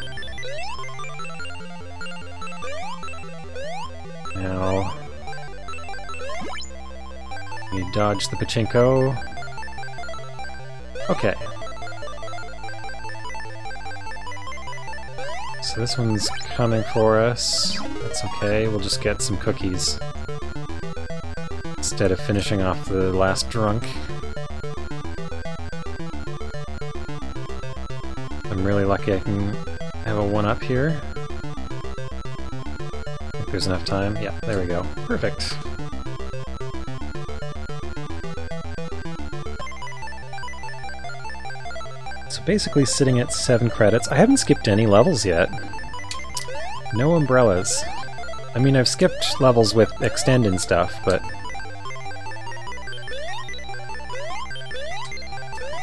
Now... we dodge the pachinko. Okay. So this one's coming for us. That's okay, we'll just get some cookies. Instead of finishing off the last drunk. I'm really lucky I can have a 1-up here. I think there's enough time. Yeah, there we go. Perfect. So basically sitting at 7 credits. I haven't skipped any levels yet. No umbrellas. I mean, I've skipped levels with extend and stuff, but...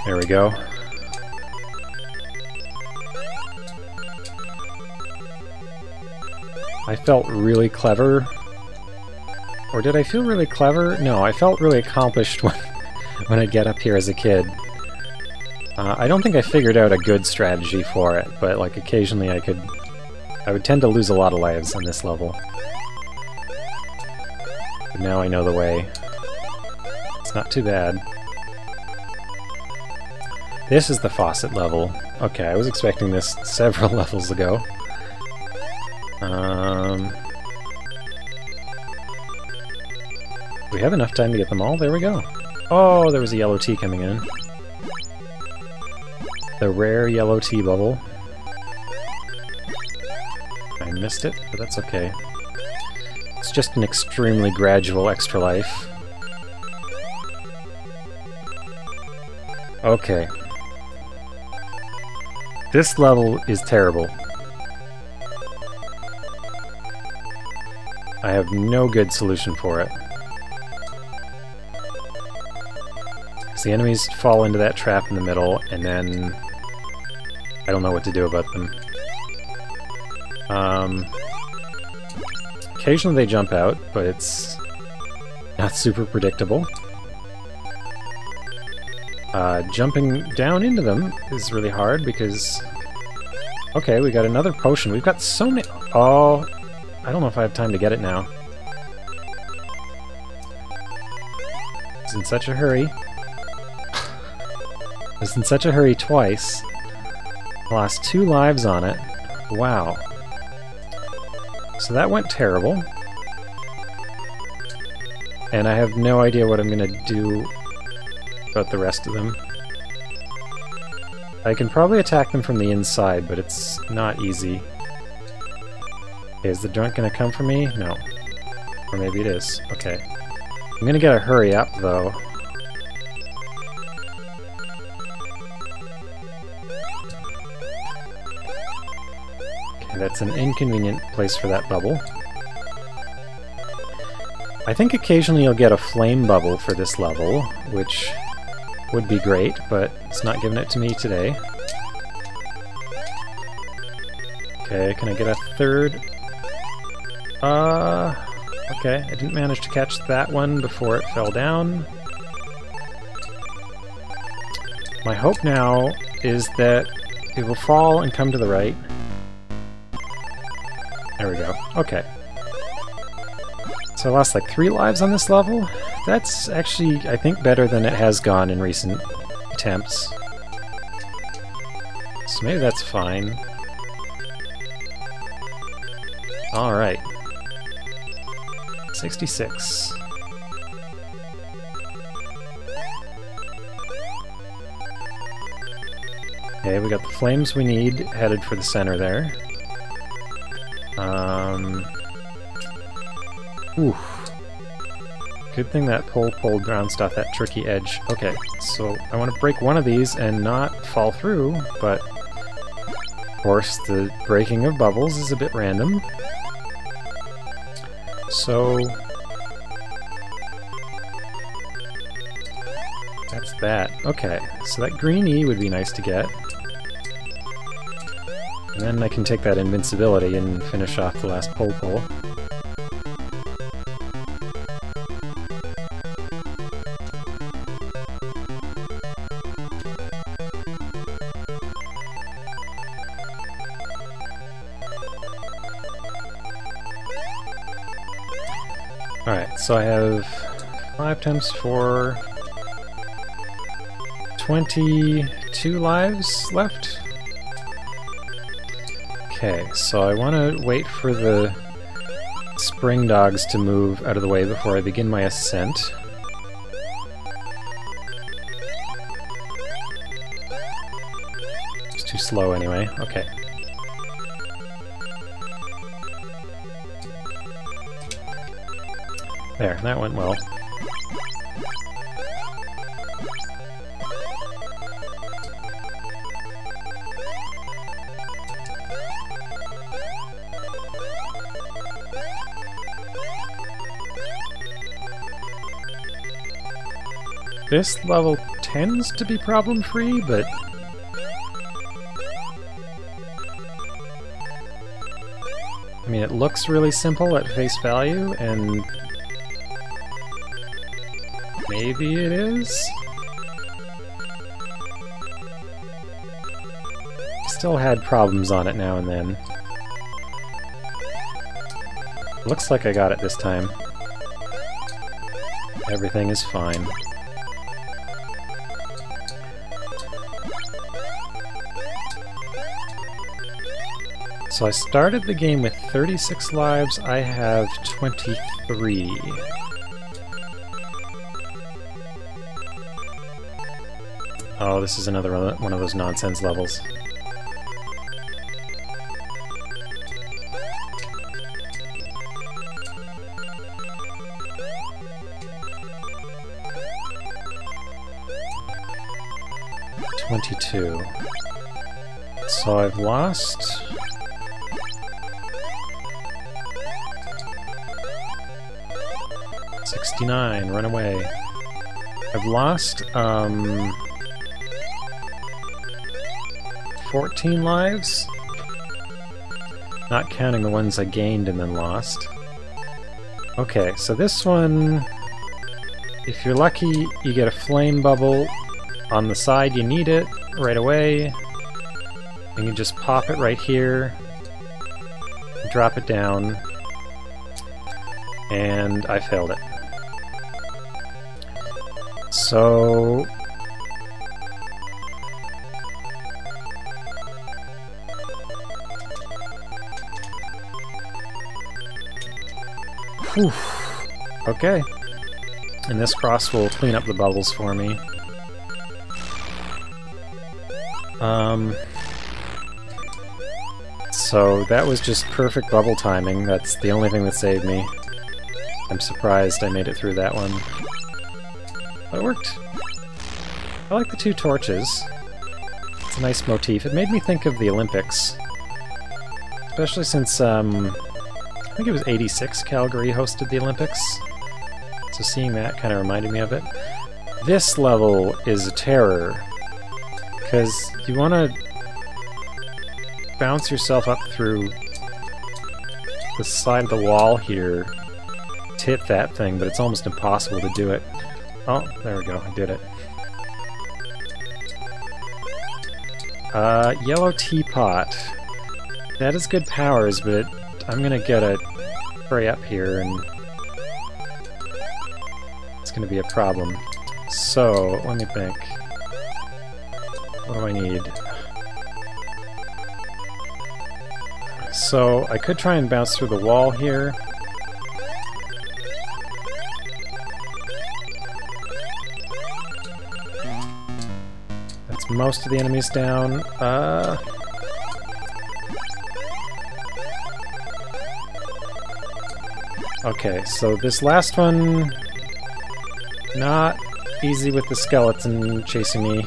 there we go. I felt really clever. Or did I feel really clever? No, I felt really accomplished when I get up here as a kid. I don't think I figured out a good strategy for it, but like occasionally I would tend to lose a lot of lives on this level. But now I know the way. It's not too bad. This is the faucet level. Okay, I was expecting this several levels ago. We have enough time to get them all? There we go. Oh, there was a yellow tea coming in. The rare yellow tea bubble. I missed it, but that's okay. It's just an extremely gradual extra life. Okay. This level is terrible. I have no good solution for it. Because the enemies fall into that trap in the middle, and then... I don't know what to do about them. Occasionally they jump out, but it's... not super predictable. Jumping down into them is really hard because... okay, we got another potion. We've got so many... oh, I don't know if I have time to get it now. I was in such a hurry. I was in such a hurry twice. Lost 2 lives on it. Wow. So that went terrible. And I have no idea what I'm gonna do about the rest of them. I can probably attack them from the inside, but it's not easy. Okay, is the drunk gonna come for me? No. Or maybe it is. Okay. I'm gonna get a hurry up, though. Okay, that's an inconvenient place for that bubble. I think occasionally you'll get a flame bubble for this level, which... would be great, but it's not giving it to me today. Okay, can I get a third? Okay, I didn't manage to catch that one before it fell down. My hope now is that it will fall and come to the right. There we go. Okay. So I lost like 3 lives on this level. That's actually, I think, better than it has gone in recent attempts. So maybe that's fine. Alright. 66. Okay, we got the flames we need headed for the center there. Oof. Good thing that pole bounced off that tricky edge. Okay, so I want to break one of these and not fall through, but of course the breaking of bubbles is a bit random. So... that's that. Okay, so that green E would be nice to get. And then I can take that invincibility and finish off the last pole. Alright, so I have 5 times 4... 22 lives left? Okay, so I want to wait for the spring dogs to move out of the way before I begin my ascent. It's too slow anyway. Okay. There, that went well. This level tends to be problem-free, but... I mean, it looks really simple at face value, and... maybe it is? Still had problems on it now and then. Looks like I got it this time. Everything is fine. So I started the game with 36 lives, I have 23. Oh, this is another one of those nonsense levels. . 22. So I've lost... . 69, run away. I've lost, 14 lives? Not counting the ones I gained and then lost. Okay, so this one... if you're lucky, you get a flame bubble on the side. You need it right away. And you just pop it right here. Drop it down. And I failed it. So... whew. Okay. And this cross will clean up the bubbles for me. So that was just perfect bubble timing. That's the only thing that saved me. I'm surprised I made it through that one. But it worked. I like the two torches. It's a nice motif. It made me think of the Olympics. Especially since, I think it was '86 Calgary hosted the Olympics. So seeing that kind of reminded me of it. This level is a terror. Because you want to bounce yourself up through the side of the wall here to hit that thing, but it's almost impossible to do it. Oh, there we go, I did it. Yellow teapot. That is good powers, but I'm gonna get a spray up here and it's gonna be a problem. So, let me think. What do I need? So, I could try and bounce through the wall here. Most of the enemies down. Okay, so this last one... not easy with the skeleton chasing me.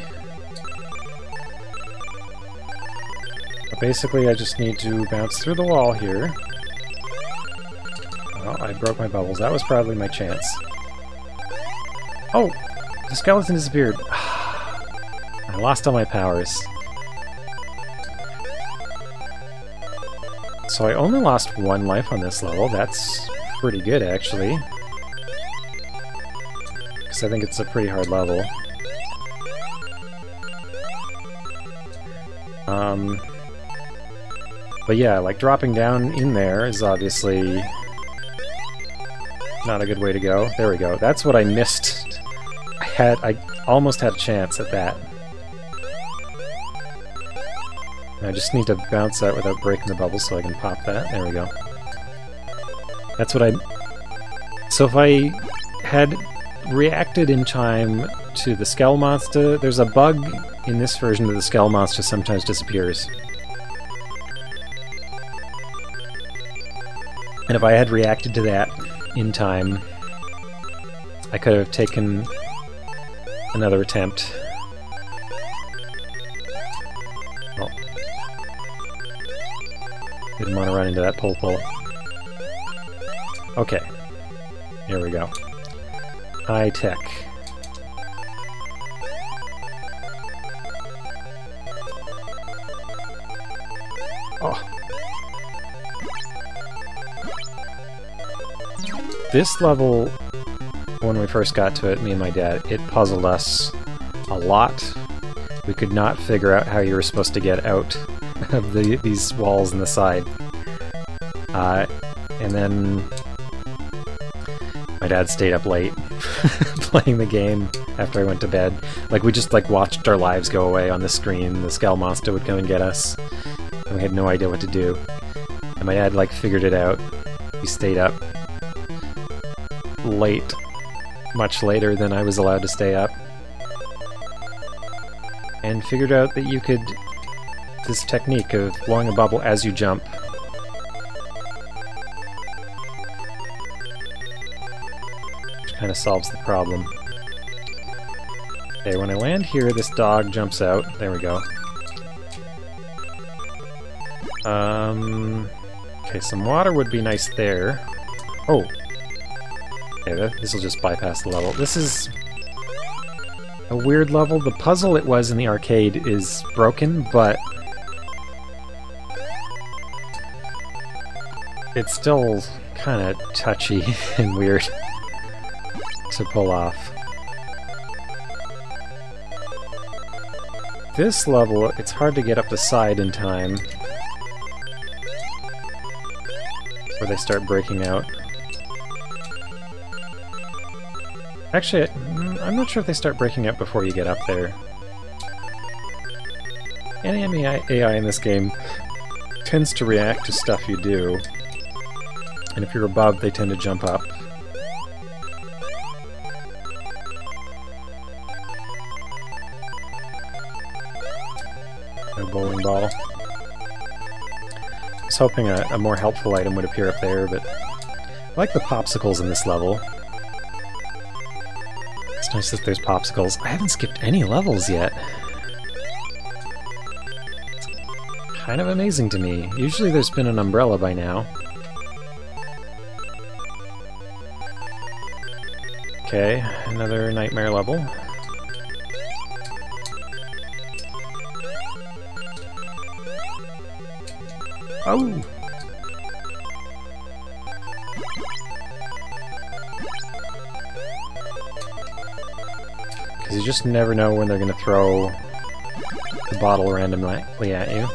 But basically, I just need to bounce through the wall here. Oh, I broke my bubbles. That was probably my chance. Oh! The skeleton disappeared. I lost all my powers. So I only lost 1 life on this level. That's pretty good, actually. Because I think it's a pretty hard level. But yeah, like dropping down in there is obviously Not a good way to go. There we go. That's what I missed. I almost had a chance at that. I just need to bounce that without breaking the bubble so I can pop that. There we go. That's what I... So if I had reacted in time to the Skull Monster, there's a bug in this version that the Skull Monster sometimes disappears. And if I had reacted to that in time, I could have taken another attempt. Didn't want to run into that pull. Okay. Here we go. High tech. Oh. This level, when we first got to it, me and my dad, it puzzled us a lot. We could not figure out how you were supposed to get out of these walls in the side. And then my dad stayed up late playing the game after I went to bed. Like, we just like watched our lives go away on the screen. The Skull Monster would come and get us, and we had no idea what to do. And my dad like figured it out. He stayed up late, much later than I was allowed to stay up, and figured out that you could this technique of blowing a bubble as you jump. Which kind of solves the problem. Okay, when I land here, this dog jumps out. There we go. Okay, some water would be nice there. Oh! Okay, this will just bypass the level. This is a weird level. The puzzle it was in the arcade is broken, but it's still kind of touchy and weird to pull off. This level, it's hard to get up the side in time, where they start breaking out. Actually, I'm not sure if they start breaking out before you get up there. Any AI in this game tends to react to stuff you do. And if you're above, they tend to jump up. A bowling ball. I was hoping a more helpful item would appear up there, but I like the popsicles in this level. It's nice that there's popsicles. I haven't skipped any levels yet. It's kind of amazing to me. Usually there's been an umbrella by now. Okay, another nightmare level. Oh! Because you just never know when they're going to throw the bottle randomly at you.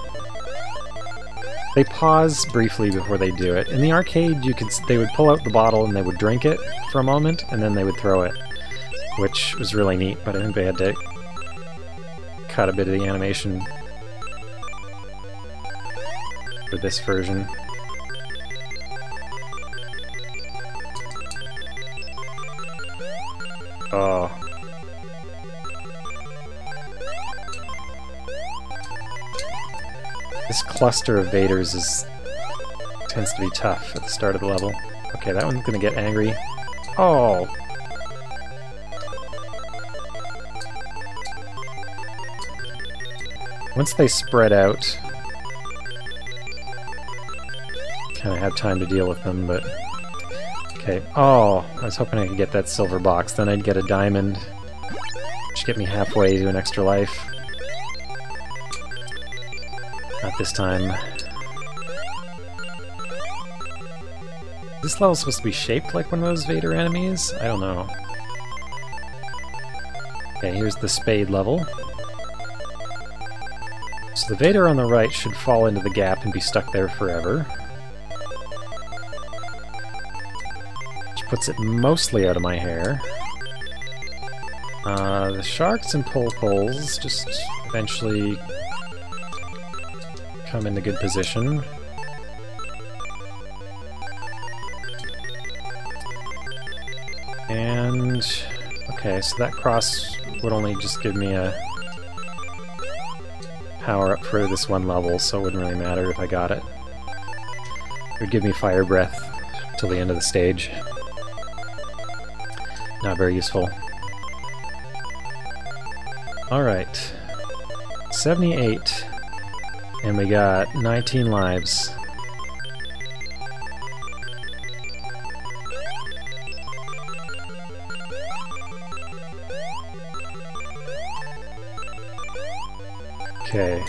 They pause briefly before they do it. In the arcade, they would pull out the bottle and they would drink it for a moment, and then they would throw it, which was really neat, but I think they had to cut a bit of the animation for this version. Oh. This cluster of Vaders tends to be tough at the start of the level. Okay, that one's gonna get angry. Oh! Once they spread out, kinda have time to deal with them, but... Okay, oh! I was hoping I could get that silver box, then I'd get a diamond, which would get me halfway to an extra life. Not this time. This level's supposed to be shaped like one of those Vader enemies? I don't know. Okay, here's the spade level. So the Vader on the right should fall into the gap and be stuck there forever. which puts it mostly out of my hair. The sharks and pulls just eventually come into good position. And okay, so that cross would only just give me a power up for this one level, so it wouldn't really matter if I got it. It would give me fire breath till the end of the stage. Not very useful. Alright, 78, and we got 19 lives. Okay,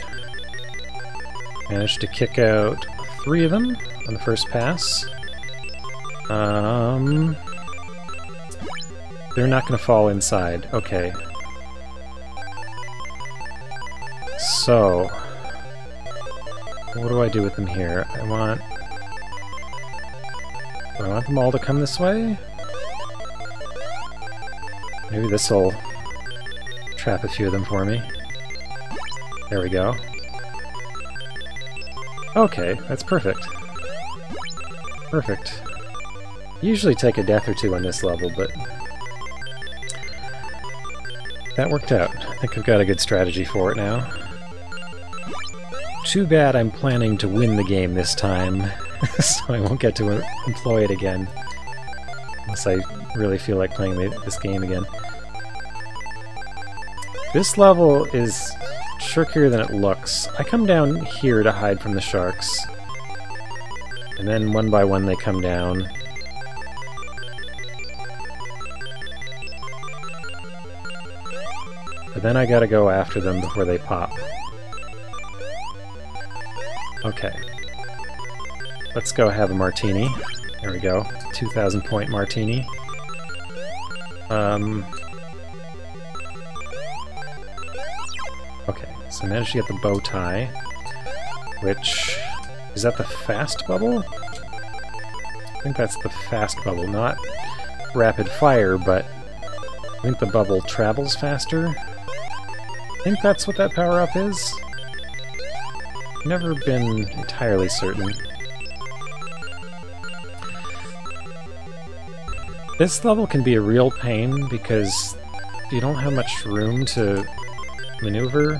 managed to kick out 3 of them on the first pass. They're not going to fall inside, okay. So, what do I do with them here? Do I want them all to come this way? Maybe this'll trap a few of them for me. There we go. Okay, that's perfect. Perfect. Usually take a death or two on this level, but that worked out. I think I've got a good strategy for it now. Too bad I'm planning to win the game this time, so I won't get to employ it again. Unless I really feel like playing this game again. This level is trickier than it looks. I come down here to hide from the sharks, and then one by one they come down. But then I gotta go after them before they pop. Okay. Let's go have a martini. There we go. 2,000 point martini. Okay, so I managed to get the bow tie, which... is that the fast bubble? I think that's the fast bubble, not rapid fire, but I think the bubble travels faster. I think that's what that power-up is. Never been entirely certain. This level can be a real pain because you don't have much room to maneuver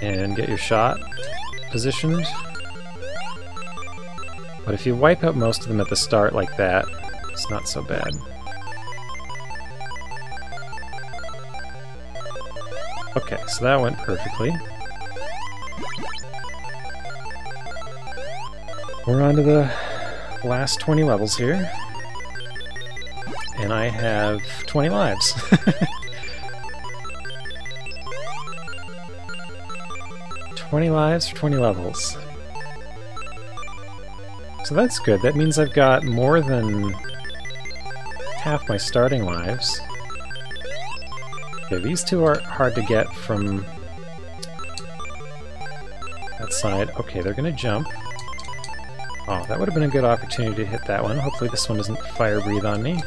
and get your shot positioned. But if you wipe out most of them at the start like that, it's not so bad. Okay, so that went perfectly. We're on to the last 20 levels here, and I have 20 lives. For 20 levels. So that's good, that means I've got more than half my starting lives. Okay, these two are hard to get from that side. Okay, they're gonna jump. Oh, that would have been a good opportunity to hit that one. Hopefully this one doesn't fire breathe on me.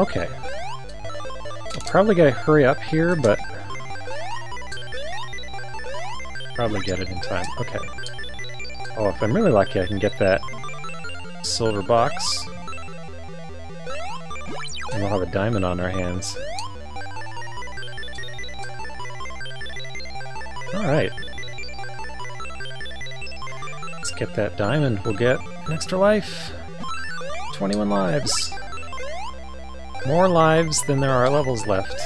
Okay. I'll probably gotta hurry up here, but... probably get it in time. Okay. Oh, if I'm really lucky I can get that silver box. And we'll have a diamond on our hands. Alright. Get that diamond, we'll get an extra life. 21 lives. More lives than there are levels left.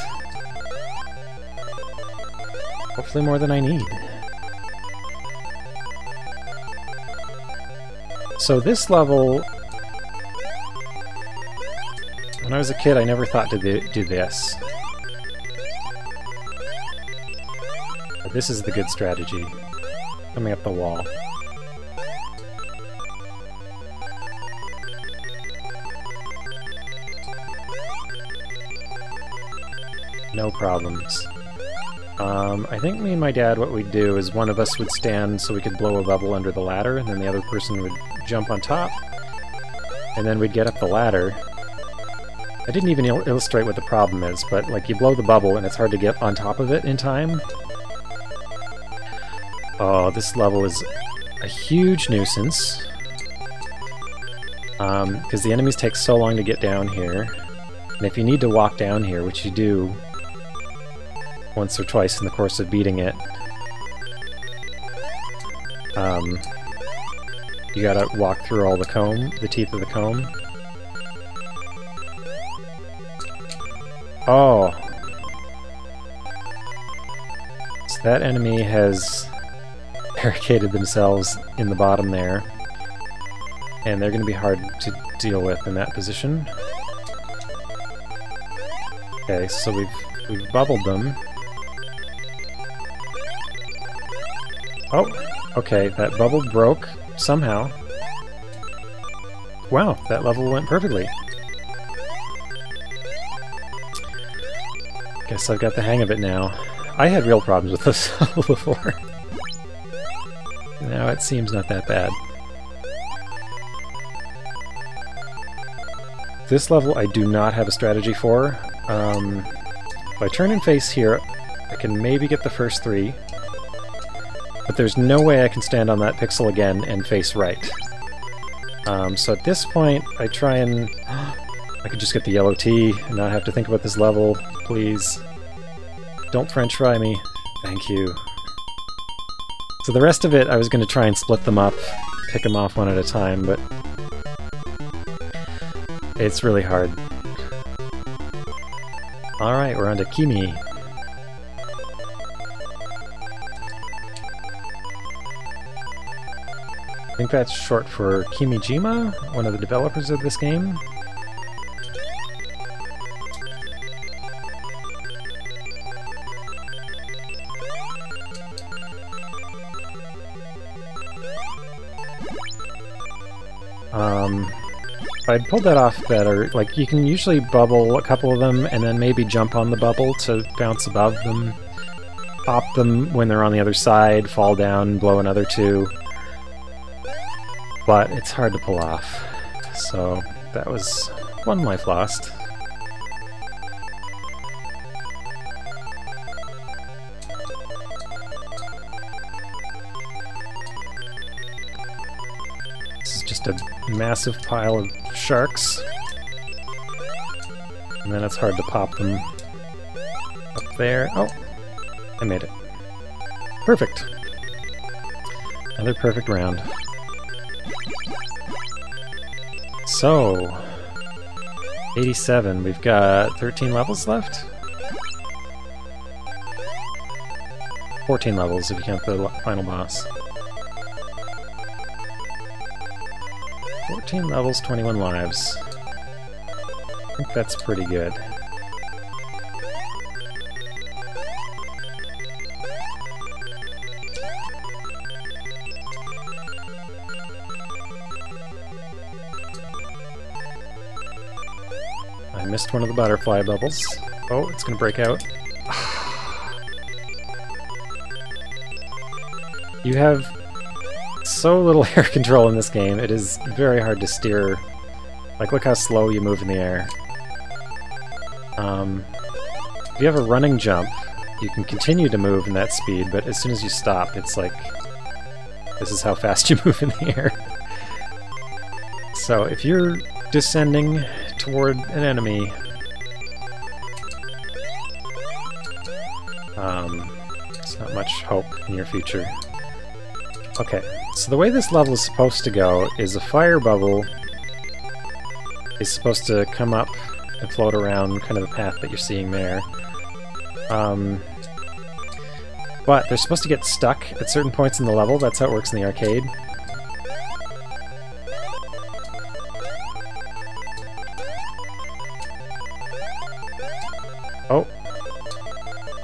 Hopefully more than I need. So this level... when I was a kid I never thought to do this. But this is the good strategy. Coming up the wall. No problems. I think me and my dad, what we'd do is one of us would stand so we could blow a bubble under the ladder, and then the other person would jump on top, and then we'd get up the ladder. I didn't even illustrate what the problem is, but like you blow the bubble and it's hard to get on top of it in time. Oh, this level is a huge nuisance. Because the enemies take so long to get down here. And if you need to walk down here, which you do once or twice in the course of beating it, you gotta walk through all the comb, the teeth of the comb. Oh! So that enemy has barricaded themselves in the bottom there, and they're going to be hard to deal with in that position. Okay, so we've bubbled them. Oh, okay, that bubble broke somehow. Wow, that level went perfectly. Guess I've got the hang of it now. I had real problems with this level before. Now it seems not that bad. This level I do not have a strategy for. If I turn and face here, I can maybe get the first three. But there's no way I can stand on that pixel again and face right. So at this point, I try and... I could just get the yellow tea and not have to think about this level. Please. Don't French fry me. Thank you. So the rest of it, I was going to try and split them up, pick them off one at a time, but... it's really hard. Alright, we're on to Kimi. I think that's short for Kimijima, one of the developers of this game. I pulled that off better. Like, you can usually bubble a couple of them and then maybe jump on the bubble to bounce above them, pop them when they're on the other side, fall down, blow another two. But it's hard to pull off. So that was one life lost. This is just a massive pile of sharks, and then it's hard to pop them up there. Oh, I made it. Perfect. Another perfect round. So, 87. We've got 13 levels left. 14 levels if you count the final boss. 14 levels, 21 lives. I think that's pretty good. I missed one of the butterfly bubbles. Oh, it's gonna break out. You have so little air control in this game, it is very hard to steer. Like, look how slow you move in the air. If you have a running jump, you can continue to move in that speed, but as soon as you stop, it's like, this is how fast you move in the air. So if you're descending toward an enemy, there's not much hope in your future. Okay, so the way this level is supposed to go is a fire bubble is supposed to come up and float around kind of the path that you're seeing there. But they're supposed to get stuck at certain points in the level. That's how it works in the arcade. Oh.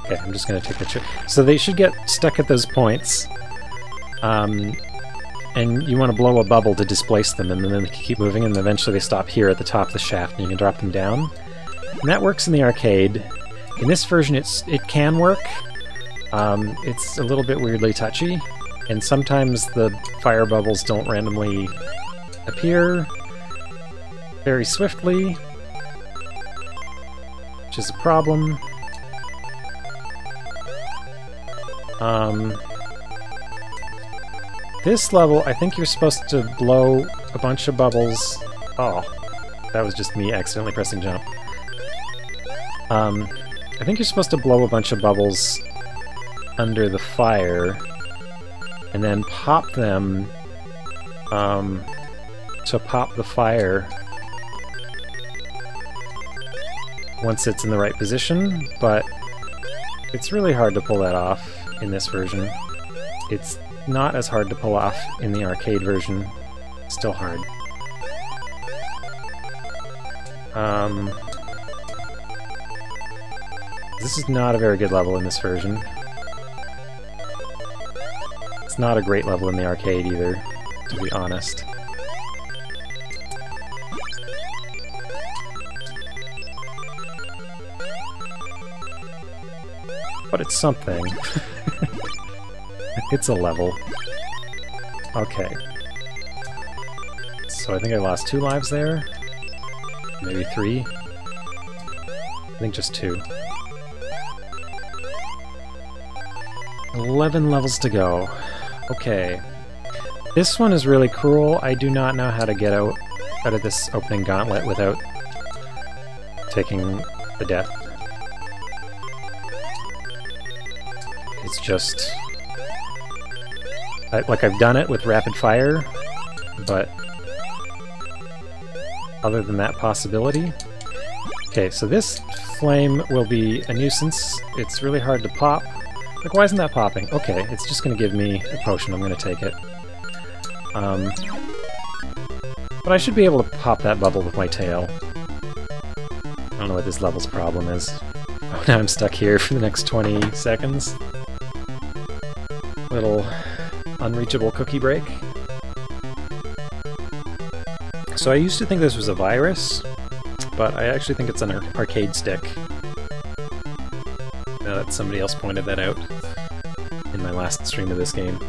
Okay, I'm just going to take a picture. So they should get stuck at those points. And you want to blow a bubble to displace them, and then they can keep moving, and eventually they stop here at the top of the shaft, and you can drop them down. And that works in the arcade. In this version, it can work. It's a little bit weirdly touchy, and sometimes the fire bubbles don't randomly appear very swiftly, which is a problem. This level, I think you're supposed to blow a bunch of bubbles. Oh, that was just me accidentally pressing jump. I think you're supposed to blow a bunch of bubbles under the fire and then pop them to pop the fire once it's in the right position, but it's really hard to pull that off in this version. It's not as hard to pull off in the arcade version. It's still hard. This is not a very good level in this version. It's not a great level in the arcade either, to be honest. But it's something. It's a level. Okay. So I think I lost 2 lives there. Maybe 3. I think just 2. 11 levels to go. Okay. This one is really cruel. I do not know how to get out of this opening gauntlet without taking the death. It's just... like, I've done it with rapid fire, but other than that possibility... Okay, so this flame will be a nuisance. It's really hard to pop. Like, why isn't that popping? Okay, it's just going to give me a potion. I'm going to take it. But I should be able to pop that bubble with my tail. I don't know what this level's problem is. Oh, now I'm stuck here for the next 20 seconds. Little... unreachable cookie break. So I used to think this was a virus, but I actually think it's an arcade stick. Now that somebody else pointed that out in my last stream of this game.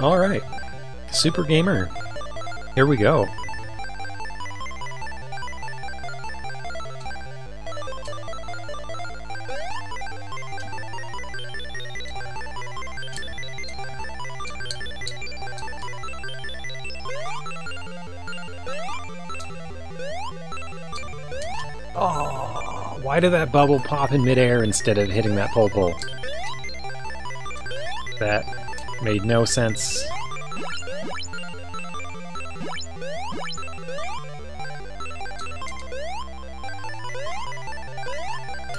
Alright, Super Gamer, here we go. Why did that bubble pop in midair instead of hitting that pole? That made no sense.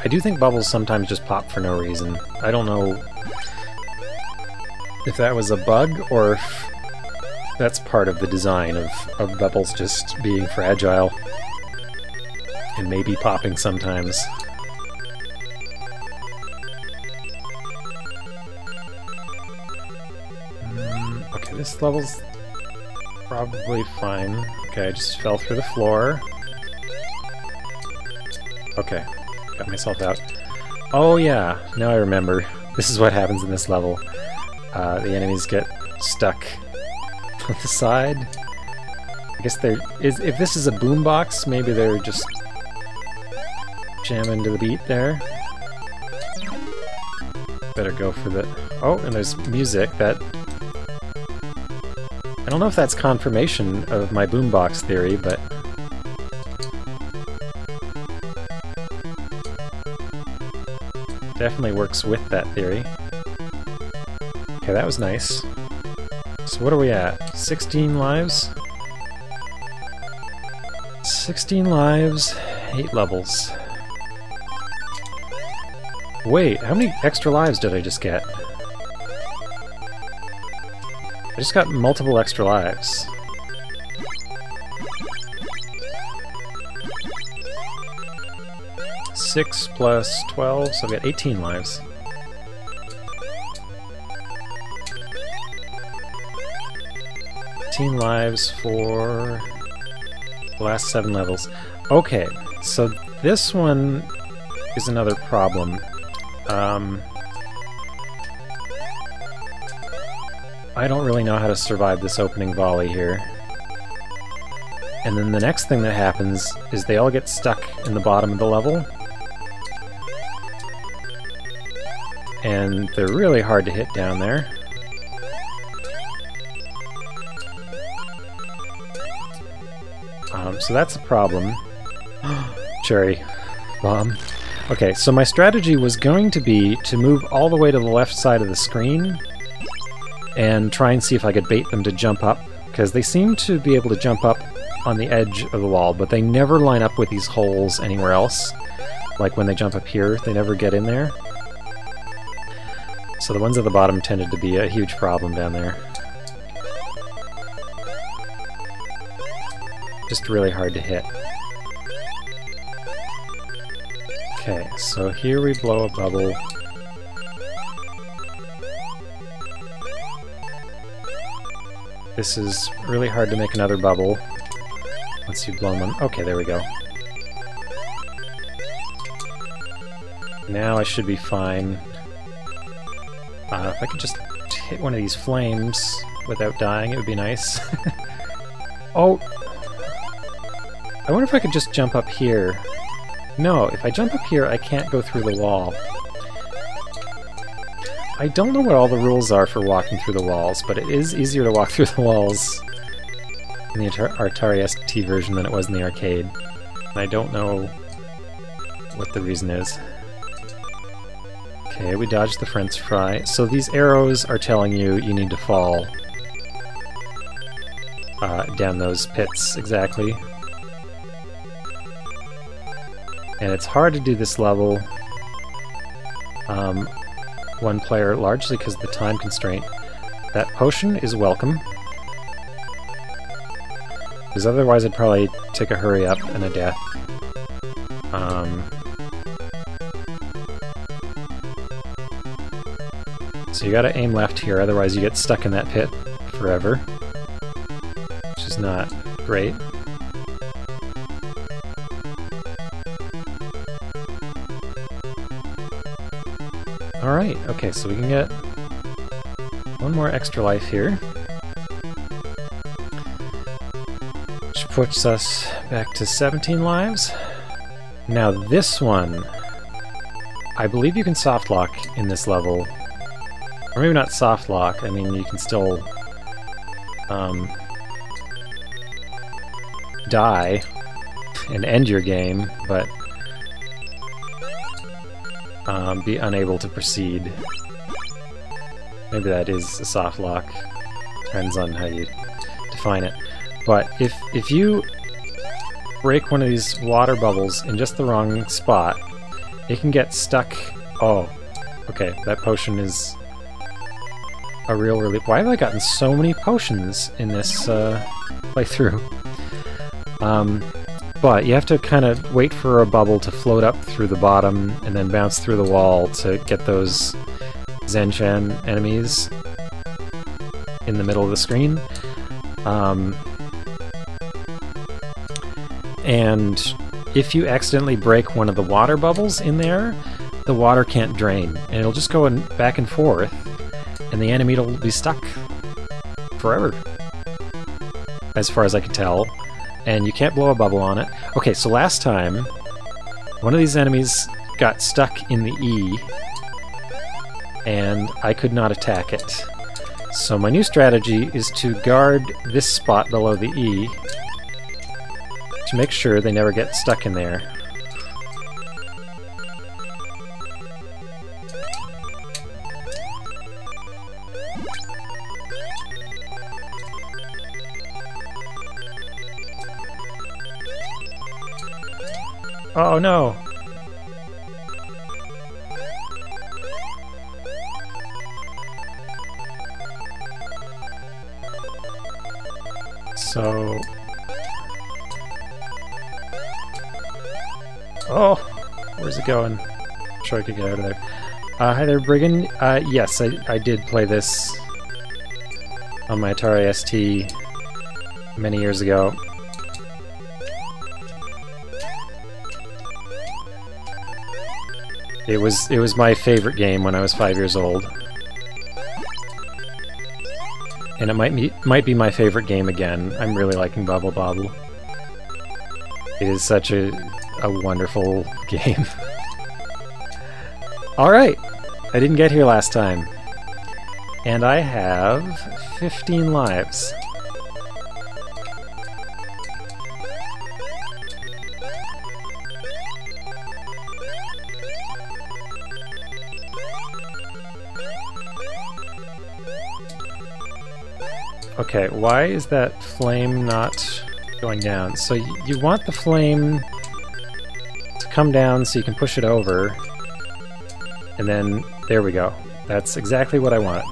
I do think bubbles sometimes just pop for no reason. I don't know if that was a bug or if that's part of the design of bubbles just being fragile. And maybe popping sometimes. Okay, this level's probably fine. Okay, I just fell through the floor. Okay, got myself out. Oh yeah, now I remember. This is what happens in this level. The enemies get stuck on the side. I guess there is. If this is a boombox, maybe they're just jam into the beat there. Better go for the... Oh, and there's music that... I don't know if that's confirmation of my boombox theory, but... definitely works with that theory. Okay, that was nice. So what are we at? 16 lives? 16 lives, 8 levels. Wait, how many extra lives did I just get? I just got multiple extra lives. Six plus 12, so I've got 18 lives. for the last 7 levels. Okay, so this one is another problem. I don't really know how to survive this opening volley here. And then the next thing that happens is they all get stuck in the bottom of the level. And they're really hard to hit down there. So that's a problem. Cherry bomb. Okay, so my strategy was going to be to move all the way to the left side of the screen and try and see if I could bait them to jump up, because they seem to be able to jump up on the edge of the wall, but they never line up with these holes anywhere else. Like when they jump up here, they never get in there. So the ones at the bottom tended to be a huge problem down there. Just really hard to hit. Okay, so here we blow a bubble. This is really hard to make another bubble once you've blown one. Okay, there we go. Now I should be fine. If I could just hit one of these flames without dying, it would be nice. Oh! I wonder if I could just jump up here. No, if I jump up here, I can't go through the wall. I don't know what all the rules are for walking through the walls, but it is easier to walk through the walls in the Atari ST version than it was in the arcade. And I don't know what the reason is. Okay, we dodged the French fry. So these arrows are telling you you need to fall down those pits, exactly. And it's hard to do this level, one player, largely because of the time constraint. That potion is welcome, because otherwise I'd probably take a hurry up and a death. So you gotta aim left here, otherwise you get stuck in that pit forever, which is not great. Alright, okay, so we can get one more extra life here, which puts us back to 17 lives. Now this one, I believe you can softlock in this level. Or maybe not softlock, I mean you can still die and end your game, but be unable to proceed. Maybe that is a soft lock. Depends on how you define it. But if you break one of these water bubbles in just the wrong spot, it can get stuck. Oh, okay, that potion is a real relief. Why have I gotten so many potions in this playthrough? But you have to kind of wait for a bubble to float up through the bottom and then bounce through the wall to get those Zen-Shan enemies in the middle of the screen. And if you accidentally break one of the water bubbles in there, the water can't drain, and it'll just go back and forth, and the enemy will be stuck forever, as far as I can tell. And you can't blow a bubble on it. Okay, so last time, one of these enemies got stuck in the E, and I could not attack it. So my new strategy is to guard this spot below the E to make sure they never get stuck in there. Oh no! So... Oh! Where's it going? I'm sure I could get out of there. Hi there, Brigand. Yes, I did play this on my Atari ST many years ago. It was my favorite game when I was 5 years old. And it might be my favorite game again. I'm really liking Bubble Bobble. It is such a wonderful game. Alright! I didn't get here last time. And I have 15 lives. Okay, why is that flame not going down? So you want the flame to come down so you can push it over. And then, there we go. That's exactly what I wanted.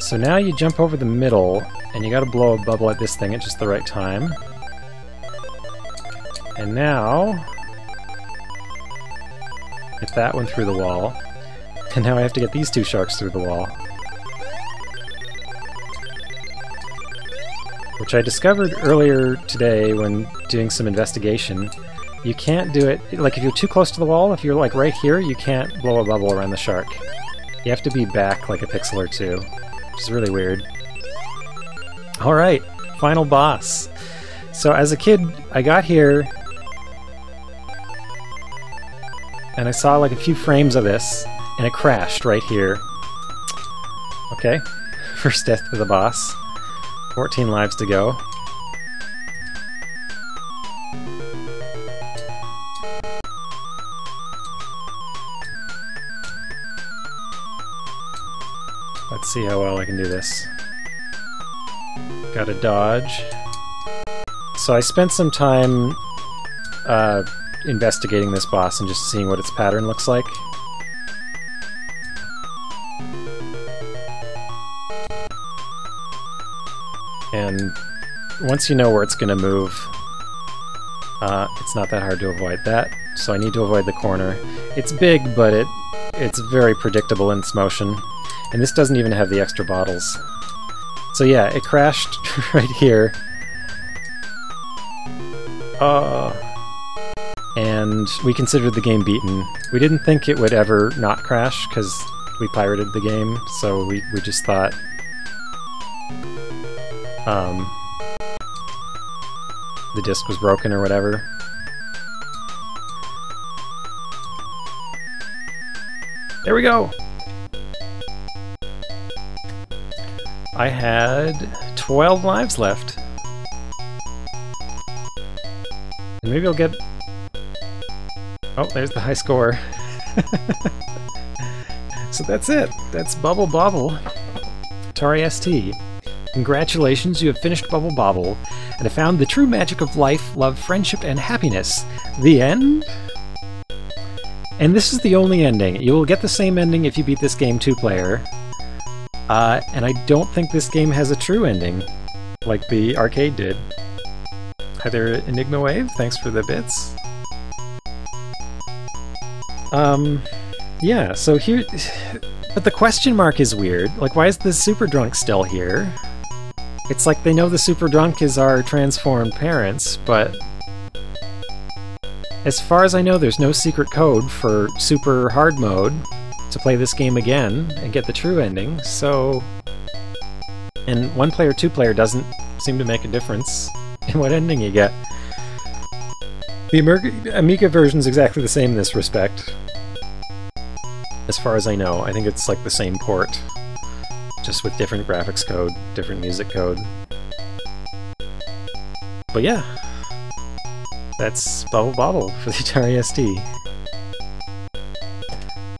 So now you jump over the middle, and you gotta blow a bubble at this thing at just the right time. And now... get that one through the wall. And now I have to get these two sharks through the wall. Which I discovered earlier today when doing some investigation. You can't do it, like if you're too close to the wall, if you're like right here, you can't blow a bubble around the shark. You have to be back like a pixel or two, which is really weird. Alright, final boss. So as a kid, I got here, and I saw like a few frames of this, and it crashed right here. Okay, first death to the boss. 14 lives to go. Let's see how well I can do this. Gotta dodge. So I spent some time investigating this boss and just seeing what its pattern looks like. And once you know where it's going to move, it's not that hard to avoid that. So I need to avoid the corner. It's big, but it's very predictable in its motion. And this doesn't even have the extra bottles. So yeah, it crashed right here. And we considered the game beaten. We didn't think it would ever not crash, because we pirated the game, so we just thought... the disc was broken or whatever. There we go! I had 12 lives left. And maybe I'll get... oh, there's the high score. So that's it. That's Bubble Bobble. Atari ST. Congratulations, you have finished Bubble Bobble, and have found the true magic of life, love, friendship, and happiness. The end? And this is the only ending. You will get the same ending if you beat this game two-player. And I don't think this game has a true ending, like the arcade did. Hi there, Enigma Wave. Thanks for the bits. Yeah, so here... but the question mark is weird. Like, why is the Super Drunk still here? It's like they know the Super Drunk is our transformed parents, but... as far as I know, there's no secret code for Super Hard Mode to play this game again and get the true ending, so... and one-player, two-player doesn't seem to make a difference in what ending you get. The Amiga version's exactly the same in this respect. As far as I know, I think it's like the same port. Just with different graphics code, different music code. But yeah, that's Bubble Bobble for the Atari ST.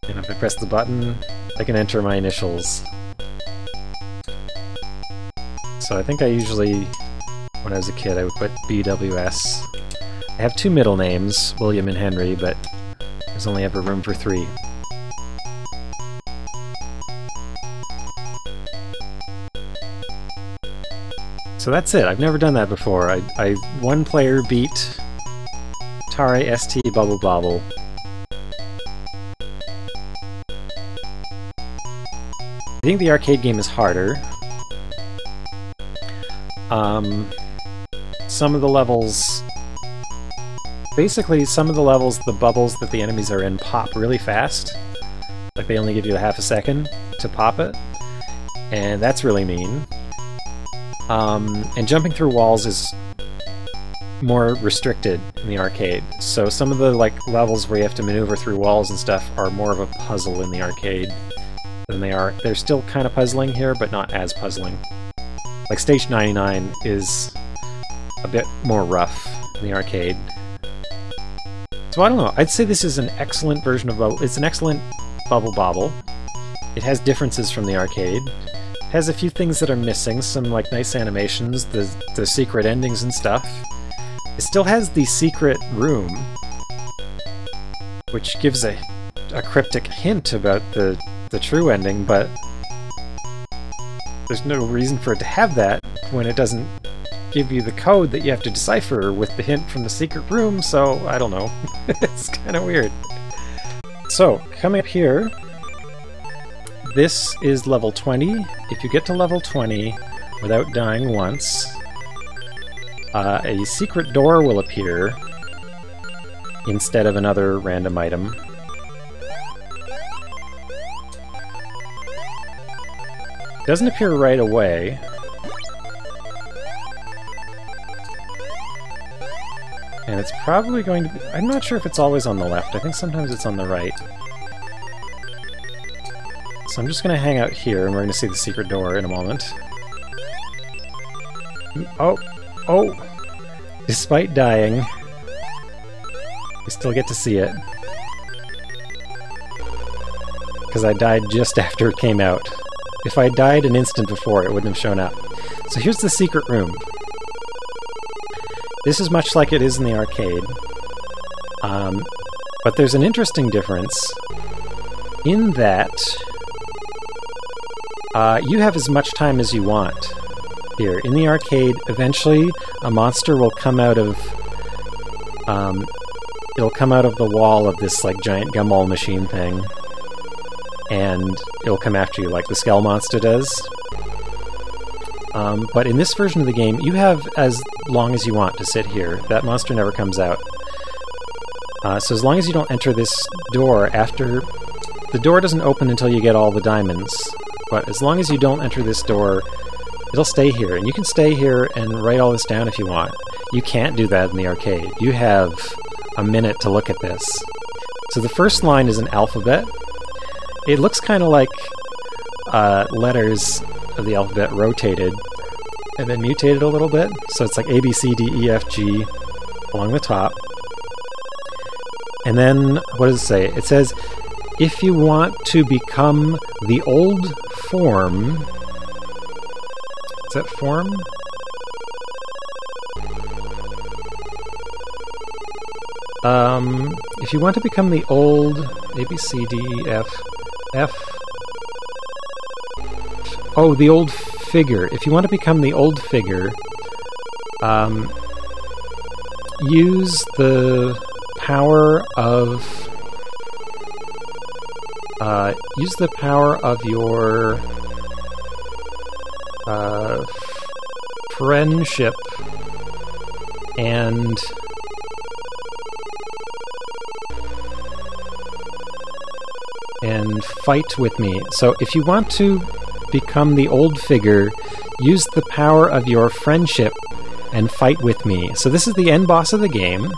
And if I press the button, I can enter my initials. So I think I usually, when I was a kid, I would put BWS. I have two middle names, William and Henry, but there's only ever room for three. So that's it. I've never done that before. I one-player beat Atari ST Bubble Bobble. I think the arcade game is harder. Some of the levels... basically, some of the levels, the bubbles that the enemies are in pop really fast. Like, they only give you a half a second to pop it. And that's really mean. And jumping through walls is more restricted in the arcade. So some of the levels where you have to maneuver through walls and stuff are more of a puzzle in the arcade than they are. They're still kind of puzzling here, but not as puzzling. Like stage 99 is a bit more rough in the arcade. So I don't know. I'd say this is an excellent version of Bubble. It's an excellent Bubble Bobble. It has differences from the arcade. It has a few things that are missing, some like nice animations, the secret endings and stuff. It still has the secret room, which gives a cryptic hint about the true ending, but there's no reason for it to have that when it doesn't give you the code that you have to decipher with the hint from the secret room, so I don't know. It's kind of weird. So, coming up here, this is level 20. If you get to level 20 without dying once, a secret door will appear instead of another random item. It doesn't appear right away. And it's probably going to be... I'm not sure if it's always on the left. I think sometimes it's on the right. So I'm just going to hang out here, and we're going to see the secret door in a moment. Oh! Oh! Despite dying, we still get to see it. Because I died just after it came out. If I died an instant before, it wouldn't have shown up. So here's the secret room. This is much like it is in the arcade, but there's an interesting difference in that you have as much time as you want here. In the arcade, eventually a monster will come out of it'll come out of the wall of this giant gumball machine thing, and it'll come after you like the Skull Monster does. But in this version of the game, you have as long as you want to sit here. That monster never comes out. So as long as you don't enter this door after... The door doesn't open until you get all the diamonds. But as long as you don't enter this door, it'll stay here. And you can stay here and write all this down if you want. You can't do that in the arcade. You have a minute to look at this. So the first line is an alphabet. It looks kind of like letters of the alphabet rotated and then mutated a little bit. So it's like A, B, C, D, E, F, G along the top. And then, what does it say? It says, if you want to become the old form... Is that form? If you want to become the old... A, B, C, D, E, F... F... Oh, the old figure. If you want to become the old figure, use the power of... use the power of your... friendship and... fight with me. So if you want to... become the old figure, use the power of your friendship and fight with me. So this is the end boss of the game.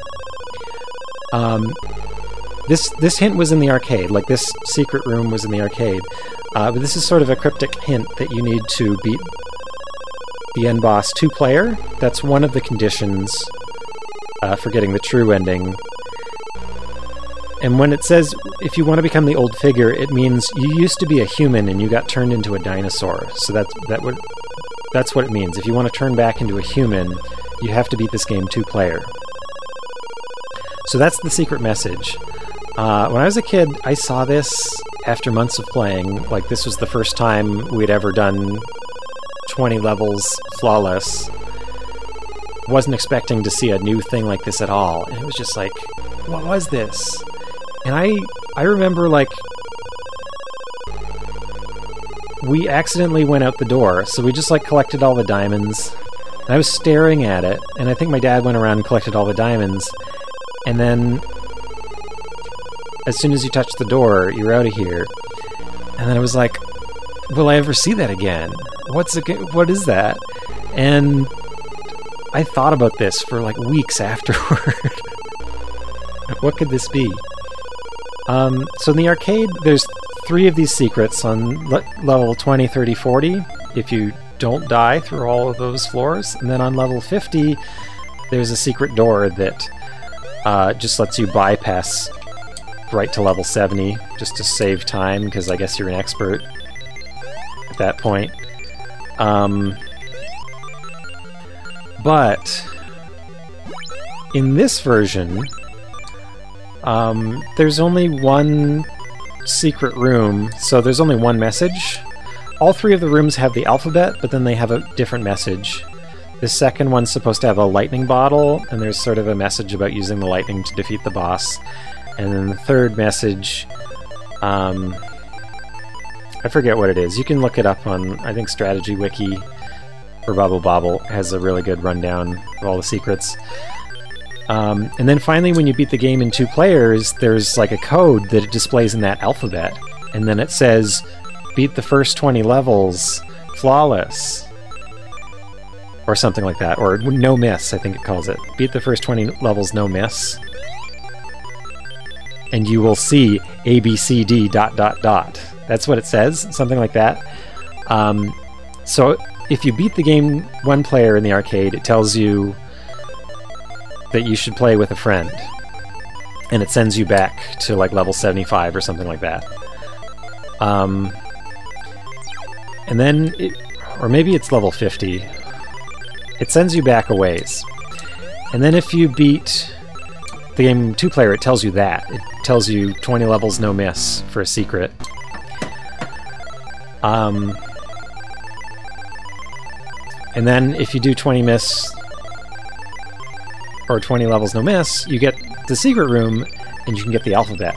This hint was in the arcade, like this secret room was in the arcade. But this is sort of a cryptic hint that you need to beat the end boss two-player. That's one of the conditions for getting the true ending. And when it says, if you want to become the old figure, it means you used to be a human and you got turned into a dinosaur. So that's what it means. If you want to turn back into a human, you have to beat this game two-player. So that's the secret message. When I was a kid, I saw this after months of playing. Like, this was the first time we'd ever done 20 levels flawless. Wasn't expecting to see a new thing like this at all. And it was just like, what was this? And I remember, we accidentally went out the door, so we just, collected all the diamonds. And I was staring at it, and I think my dad went around and collected all the diamonds. And then, as soon as you touch the door, you're out of here. And then I was like, will I ever see that again? What is that? And I thought about this for like weeks afterward. What could this be? So in the arcade, there's 3 of these secrets on level 20, 30, 40, if you don't die through all of those floors. And then on level 50, there's a secret door that just lets you bypass right to level 70, just to save time, because I guess you're an expert at that point. But in this version, there's only one secret room, so there's only one message. All 3 of the rooms have the alphabet, but then they have a different message. The second one's supposed to have a lightning bottle, and there's sort of a message about using the lightning to defeat the boss. And then the third message, I forget what it is. You can look it up on, I think, Strategy Wiki or Bubble Bobble has a really good rundown of all the secrets. And then finally, when you beat the game in 2 players, there's like a code that it displays in that alphabet. And then it says, beat the first 20 levels, flawless. Or something like that, or no miss, I think it calls it. Beat the first 20 levels, no miss. And you will see A, B, C, D, dot, dot, dot. That's what it says, something like that. So if you beat the game 1 player in the arcade, it tells you that you should play with a friend. And it sends you back to like level 75 or something like that. And then, or maybe it's level 50. It sends you back a ways. And then if you beat the game 2-player, it tells you that. It tells you 20 levels, no miss for a secret. And then if you do 20 miss, or 20 levels, no miss, you get the secret room, and you can get the alphabet,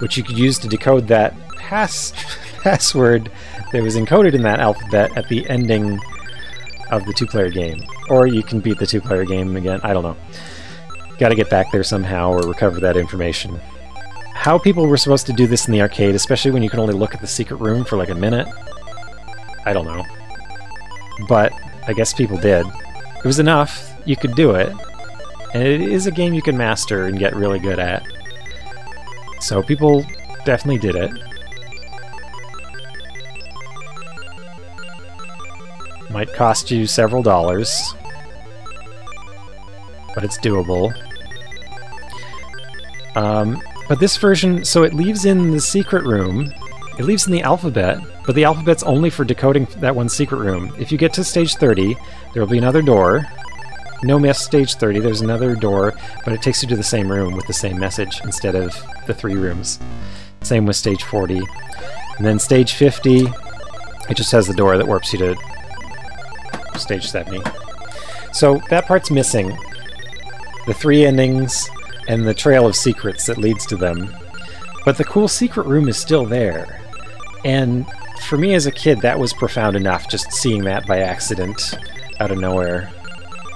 which you could use to decode that password that was encoded in that alphabet at the ending of the 2-player game. Or you can beat the 2-player game again, I don't know. Gotta get back there somehow or recover that information. How people were supposed to do this in the arcade, especially when you can only look at the secret room for like a minute, I don't know. But I guess people did. It was enough, you could do it. And it is a game you can master and get really good at. So people definitely did it. Might cost you several dollars, but it's doable. But this version, so it leaves in the secret room, it leaves in the alphabet, but the alphabet's only for decoding that one secret room. If you get to stage 30, there will be another door. No miss stage 30, there's another door, but it takes you to the same room with the same message instead of the 3 rooms. Same with stage 40. And then stage 50, it just has the door that warps you to stage 70. So that part's missing. The 3 endings and the trail of secrets that leads to them. But the cool secret room is still there. And for me as a kid, that was profound enough, just seeing that by accident out of nowhere.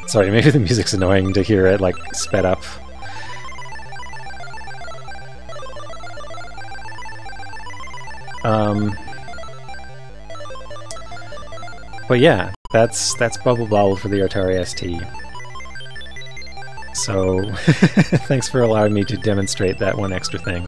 Sorry, maybe the music's annoying to hear it, like, sped up. But yeah, that's Bubble Bobble for the Atari ST. So, thanks for allowing me to demonstrate that one extra thing.